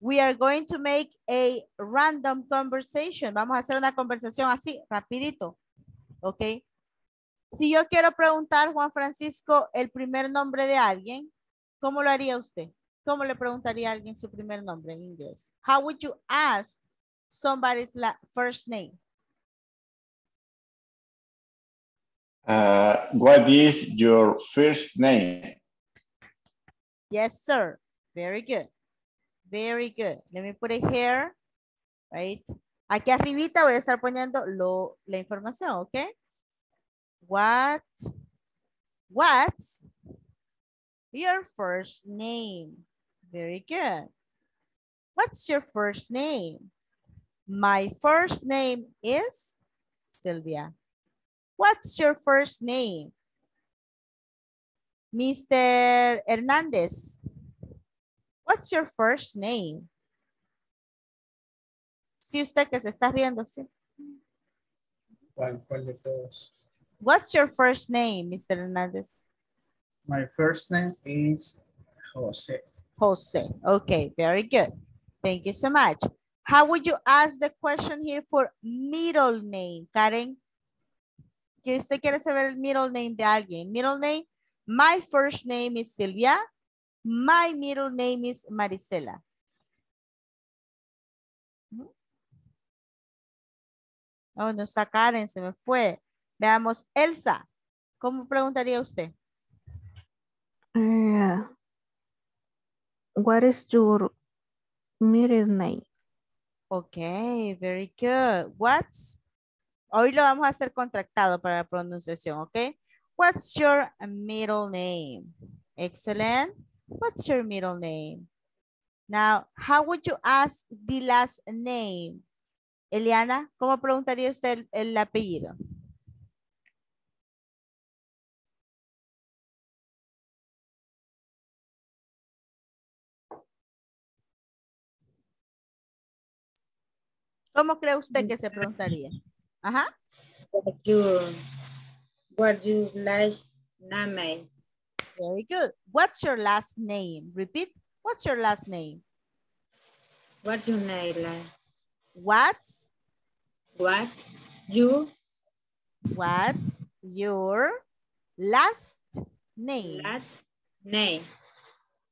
We are going to make a random conversation. Vamos a hacer una conversación así, rapidito. Ok. Si yo quiero preguntar, Juan Francisco, el primer nombre de alguien, ¿cómo lo haría usted? ¿Cómo le preguntaría a alguien su primer nombre en inglés? How would you ask somebody's first name? Uh, what is your first name? Yes, sir. Very good. Very good. Let me put it here, right? Aquí arribita voy a estar poniendo lo, la información, ¿ok? What, what's your first name? Very good. What's your first name? My first name is Sylvia. What's your first name? Mister Hernandez. What's your first name? Sí, usted que se está riendo, sí. ¿Cuál, cuál de todos? What's your first name, Mister Hernandez? My first name is Jose. Jose. Okay, very good. Thank you so much. How would you ask the question here for middle name, Karen? Que usted quiere saber el middle name de alguien. Middle name, my first name is Silvia. My middle name is Marisela. Oh, no está Karen, se me fue. Veamos, Elsa, ¿cómo preguntaría usted? Uh, what is your middle name? Okay, very good. What's, hoy lo vamos a hacer contractado para la pronunciación, ¿ok? What's your middle name? Excellent. What's your middle name? Now, how would you ask the last name? Eliana, ¿cómo preguntaría usted el, el apellido? ¿Cómo cree usted que se preguntaría? Ajá. What you, what you last name? Very good. What's your last name? Repeat. What's your last name? What's your name? What's? What you? What's your last name? Last name.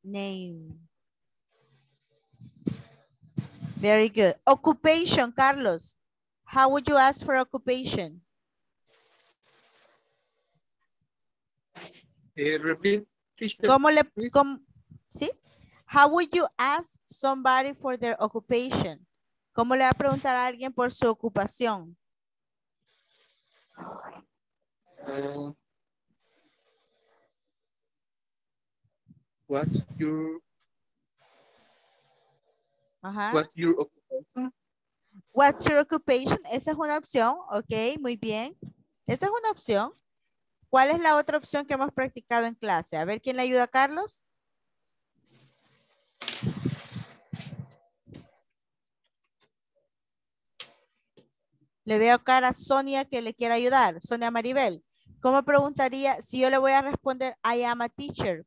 Name. Very good. Occupation, Carlos. How would you ask for occupation? Uh, repeat, teacher. ¿Cómo le, com, ¿sí? How would you ask somebody for their occupation? ¿Cómo le va a preguntar a alguien por su ocupación? Uh, what's your... Ajá. What's your occupation? What's your occupation? Esa es una opción. Ok, muy bien. Esa es una opción. ¿Cuál es la otra opción que hemos practicado en clase? A ver, ¿quién le ayuda a Carlos? Le veo cara a Sonia que le quiere ayudar. Sonia Maribel, ¿cómo preguntaría si yo le voy a responder I am a teacher?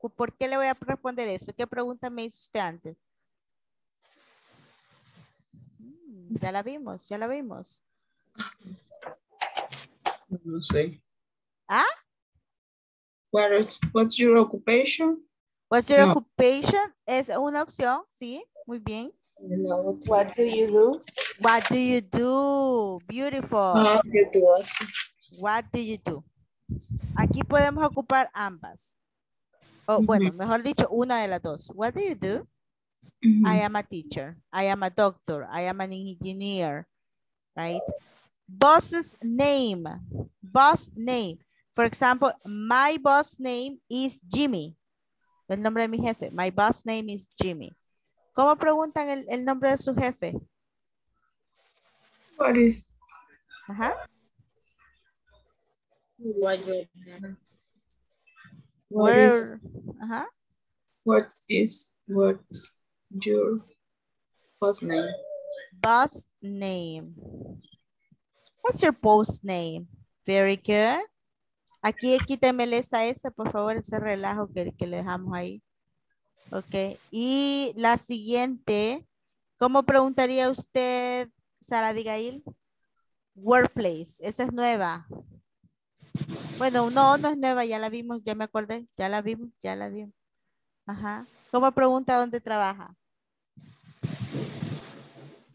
¿Por qué le voy a responder eso? ¿Qué pregunta me hizo usted antes? Ya la vimos, ya la vimos. No sé. ¿Ah? What is, what's your occupation? What's your no. occupation? Es una opción, sí, muy bien. No, what do you do? What do you do? Beautiful. No, you do also. What do you do? Aquí podemos ocupar ambas. O, mm-hmm. Bueno, mejor dicho, una de las dos. What do you do? Mm-hmm. I am a teacher. I am a doctor. I am an engineer. Right? Boss's name. Boss name. For example, my boss name is Jimmy. El nombre de mi jefe. My boss name is Jimmy. ¿Cómo preguntan el, el nombre de su jefe? What is? Ajá. What Where, is? Ajá. What is? What is? Your post name. Boss name. What's your post name? Very good. Aquí quítemele esa esa, por favor, ese relajo que, que le dejamos ahí. Ok. Y la siguiente, ¿cómo preguntaría usted, Sara Abigail? Workplace, esa es nueva. Bueno, no, no es nueva, ya la vimos, ya me acordé, ya la vimos, ya la vimos. Ajá. ¿Cómo pregunta dónde trabaja?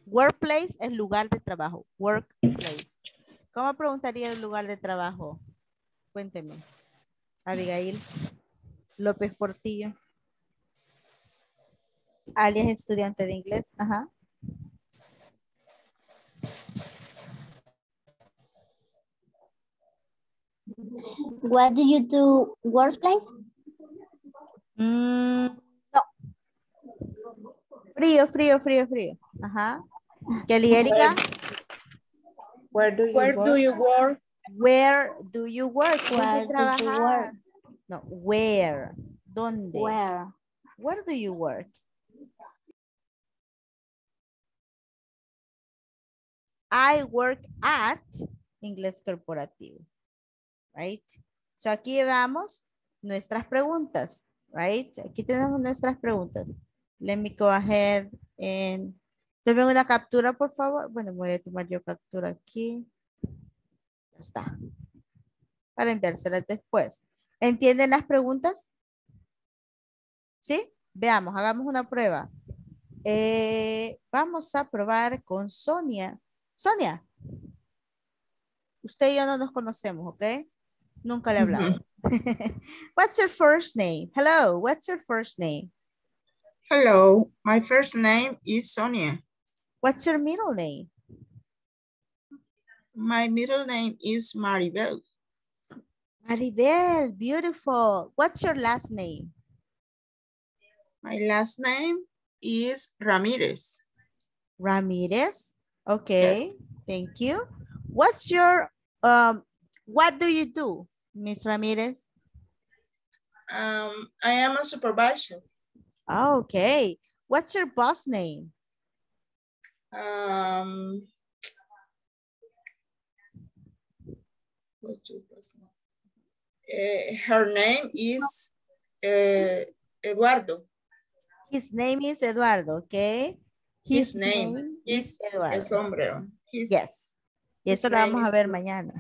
Workplace es lugar de trabajo, workplace. ¿Cómo preguntaría el lugar de trabajo? Cuénteme. Abigail López Portillo, alias estudiante de inglés. Ajá. What do you do, workplace? Mm, no. Frío, frío, frío, frío. Ajá. Kelly Erika. Where do you where work? Do you work? Where do you work? Where do you work? No, where? ¿Dónde? Where? Where do you work? I work at, inglés corporativo. Right? So aquí llevamos nuestras preguntas. Right? Aquí tenemos nuestras preguntas. Let me go ahead and... Tomen una captura, por favor. Bueno, voy a tomar yo captura aquí. Ya está. Para enviárselas después. ¿Entienden las preguntas? ¿Sí? Veamos, hagamos una prueba. Eh, vamos a probar con Sonia. Sonia, usted y yo no nos conocemos, ¿ok? Nunca le he hablado. Mm-hmm. What's your first name? Hello, what's your first name? Hello, my first name is Sonia. What's your middle name? My middle name is Maribel. Maribel, beautiful. What's your last name? My last name is Ramirez. Ramirez, okay, yes. Thank you. What's your, um, what do you do, Miss Ramirez? Um, I am a supervisor. Okay. What's your boss name? Um, what's your boss name? Uh, her name is uh, Eduardo. His name is Eduardo, okay? His, His name, name is Eduardo. Es hombre. His, yes. Y eso lo vamos a ver mañana.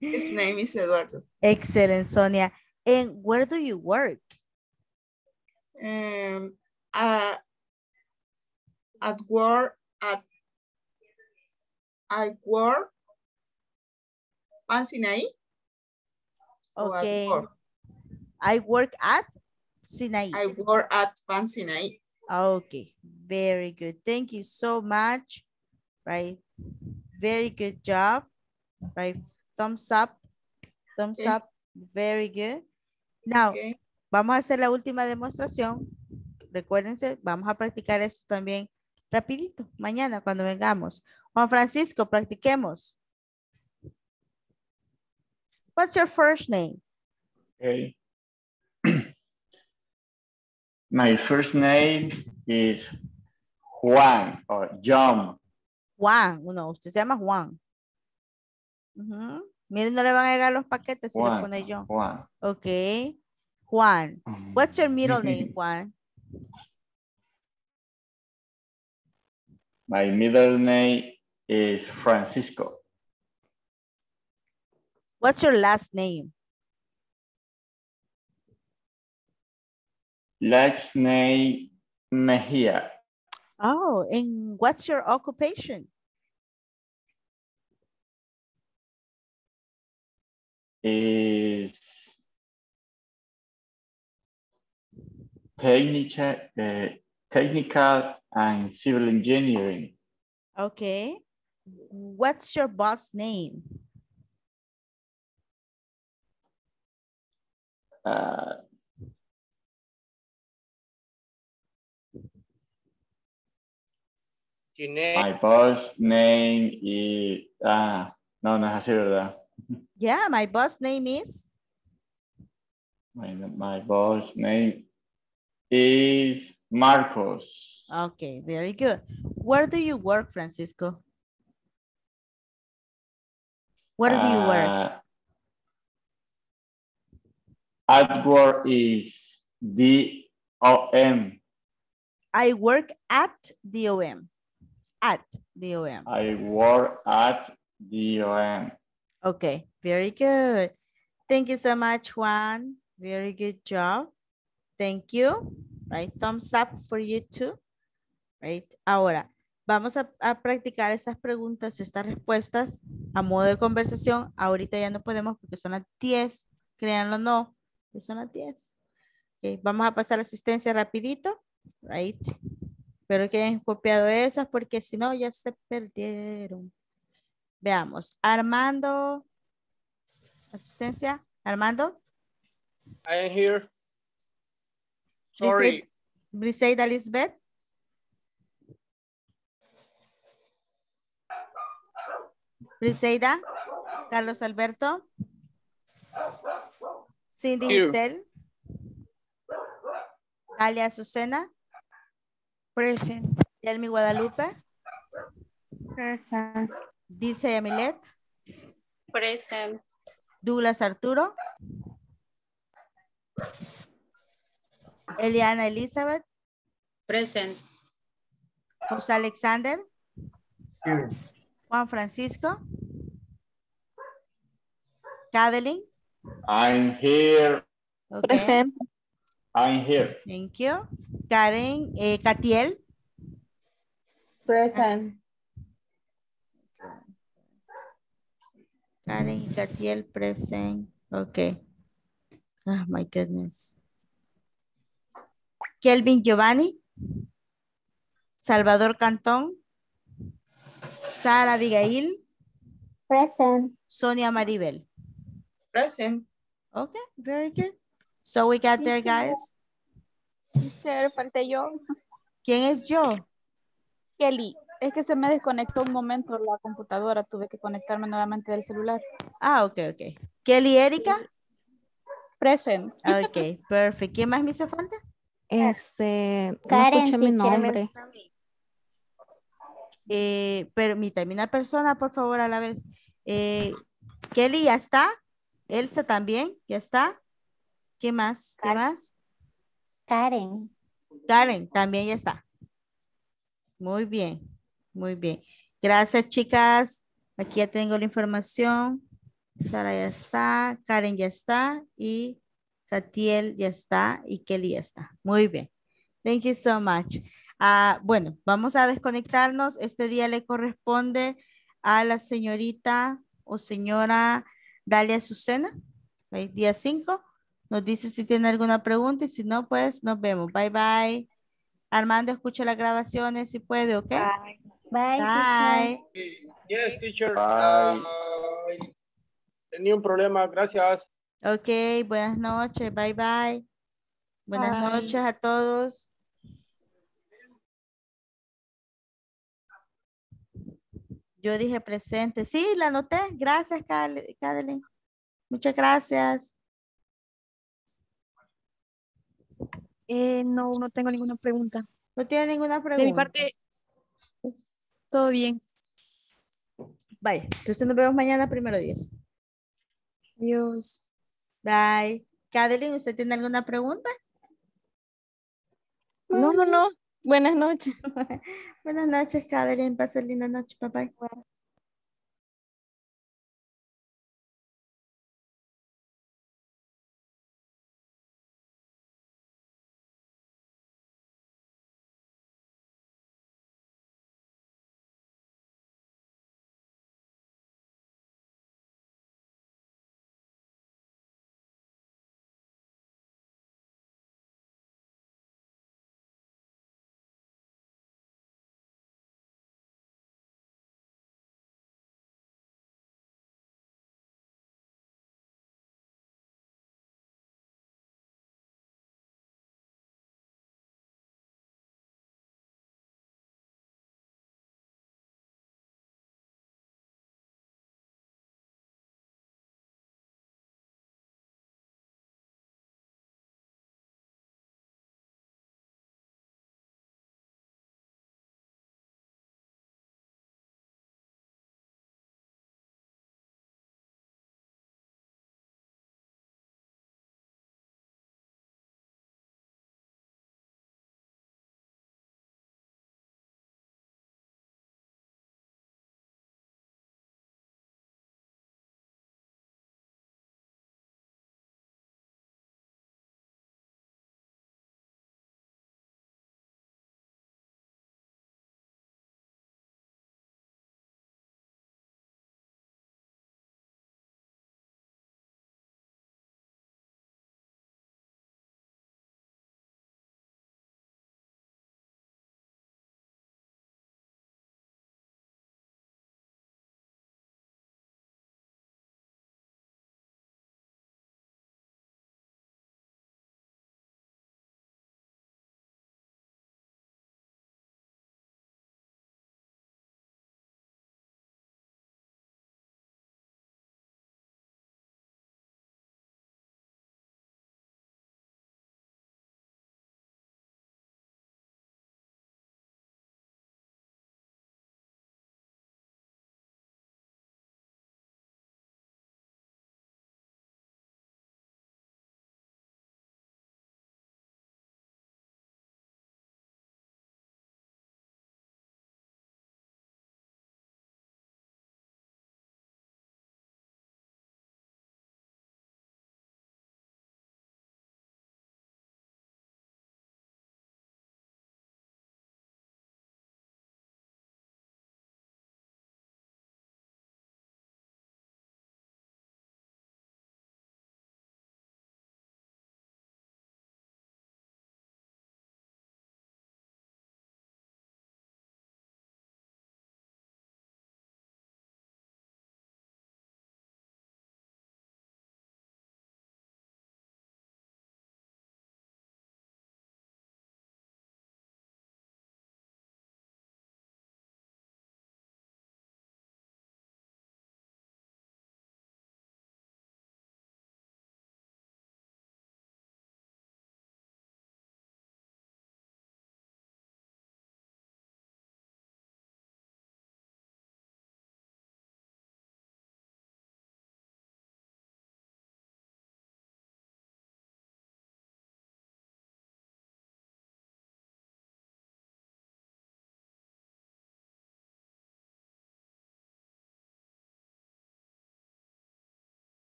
His name is Eduardo. Excellent, Sonia. And where do you work? Um, uh, at work, at, I work at Sinaí. Okay. Work? I work at Sinaí. I work at Sinaí. Okay. Very good. Thank you so much. Right. Very good job. Right. Thumbs up. Thumbs okay. up. Very good. Now. Okay. Vamos a hacer la última demostración. Recuérdense, vamos a practicar esto también rapidito. Mañana cuando vengamos. Juan Francisco, practiquemos. What's your first name? Okay. My first name is Juan or John. Juan, uno, usted se llama Juan. Uh-huh. Miren, no le van a llegar los paquetes si Juan, le pone John. Juan. Ok. Juan, what's your middle name, Juan? My middle name is Francisco. What's your last name? Last name, Mejia. Oh, and what's your occupation? Is... Technical, uh, technical and civil engineering. Okay. What's your boss name? Uh, my boss name is... Ah, no, no es así, ¿verdad? Yeah, my boss name is... My, my boss name... is Marcos. Okay, very good. Where do you work, Francisco? Where do you work? At work is the D O M. I work at D O M. At D O M. I work at D O M. Okay, very good. Thank you so much, Juan. Very good job. Thank you. Right, thumbs up for you too. Right, ahora vamos a, a practicar estas preguntas, estas respuestas a modo de conversación. Ahorita ya no podemos porque son las diez. Créanlo o no, que son las diez. Okay, vamos a pasar la asistencia rapidito. Right. Espero que hayan copiado esas porque si no ya se perdieron. Veamos. Armando. Asistencia. Armando. I am here. Sorry. Briseida Lisbeth. Briseida. Carlos Alberto. Cindy Giselle. Dalia Susana. Present. Delmi Guadalupe. Present. Dilcia Yamilet. Present. Douglas Arturo. Eliana Elizabeth. Present. José Alexander. Here. Juan Francisco. Cadeline. I'm here. Okay. Present. I'm here. Thank you. Karen, eh, Katiel. Present. Karen y Katiel present. Okay. Oh my goodness. Kelvin Giovanni. Salvador Cantón. Sara Digaí. Present. Sonia Maribel. Present. Okay, very good. So we got there, guys. Teacher, falté yo. ¿Quién es yo? Kelly. Es que se me desconectó un momento la computadora. Tuve que conectarme nuevamente del celular. Ah, ok, ok. Kelly Erika. Present. Ok, perfecto. ¿Quién más me hizo falta? Este, Karen, no escuché mi nombre. Eh, permítame una persona, por favor, a la vez. Eh, Kelly, ¿ya está? Elsa también, ¿ya está? ¿Qué más? ¿Qué más? Karen. Karen, también ya está. Muy bien, muy bien. Gracias, chicas. Aquí ya tengo la información. Sara ya está, Karen ya está y Katiel ya está y Kelly ya está. Muy bien. Thank you so much. Uh, bueno, vamos a desconectarnos. Este día le corresponde a la señorita o señora Dalia Susana, ¿vale? Día cinco. Nos dice si tiene alguna pregunta y si no, pues nos vemos. Bye, bye. Armando, escucha las grabaciones si puede, ¿ok? Bye. Bye. Bye. Teacher. Yes, teacher. Bye. Uh, tenía un problema, gracias. Ok, buenas noches. Bye, bye. Buenas bye. noches a todos. Yo dije presente. Sí, la anoté. Gracias, Cadeline. Muchas gracias. Eh, no, no tengo ninguna pregunta. ¿No tiene ninguna pregunta? De mi parte, todo bien. Bye. Entonces nos vemos mañana, primero diez. Adiós. Bye. Cadeline, ¿usted tiene alguna pregunta? No, no, no. Buenas noches. Buenas noches, Cadeline. Pasa linda noche, papá.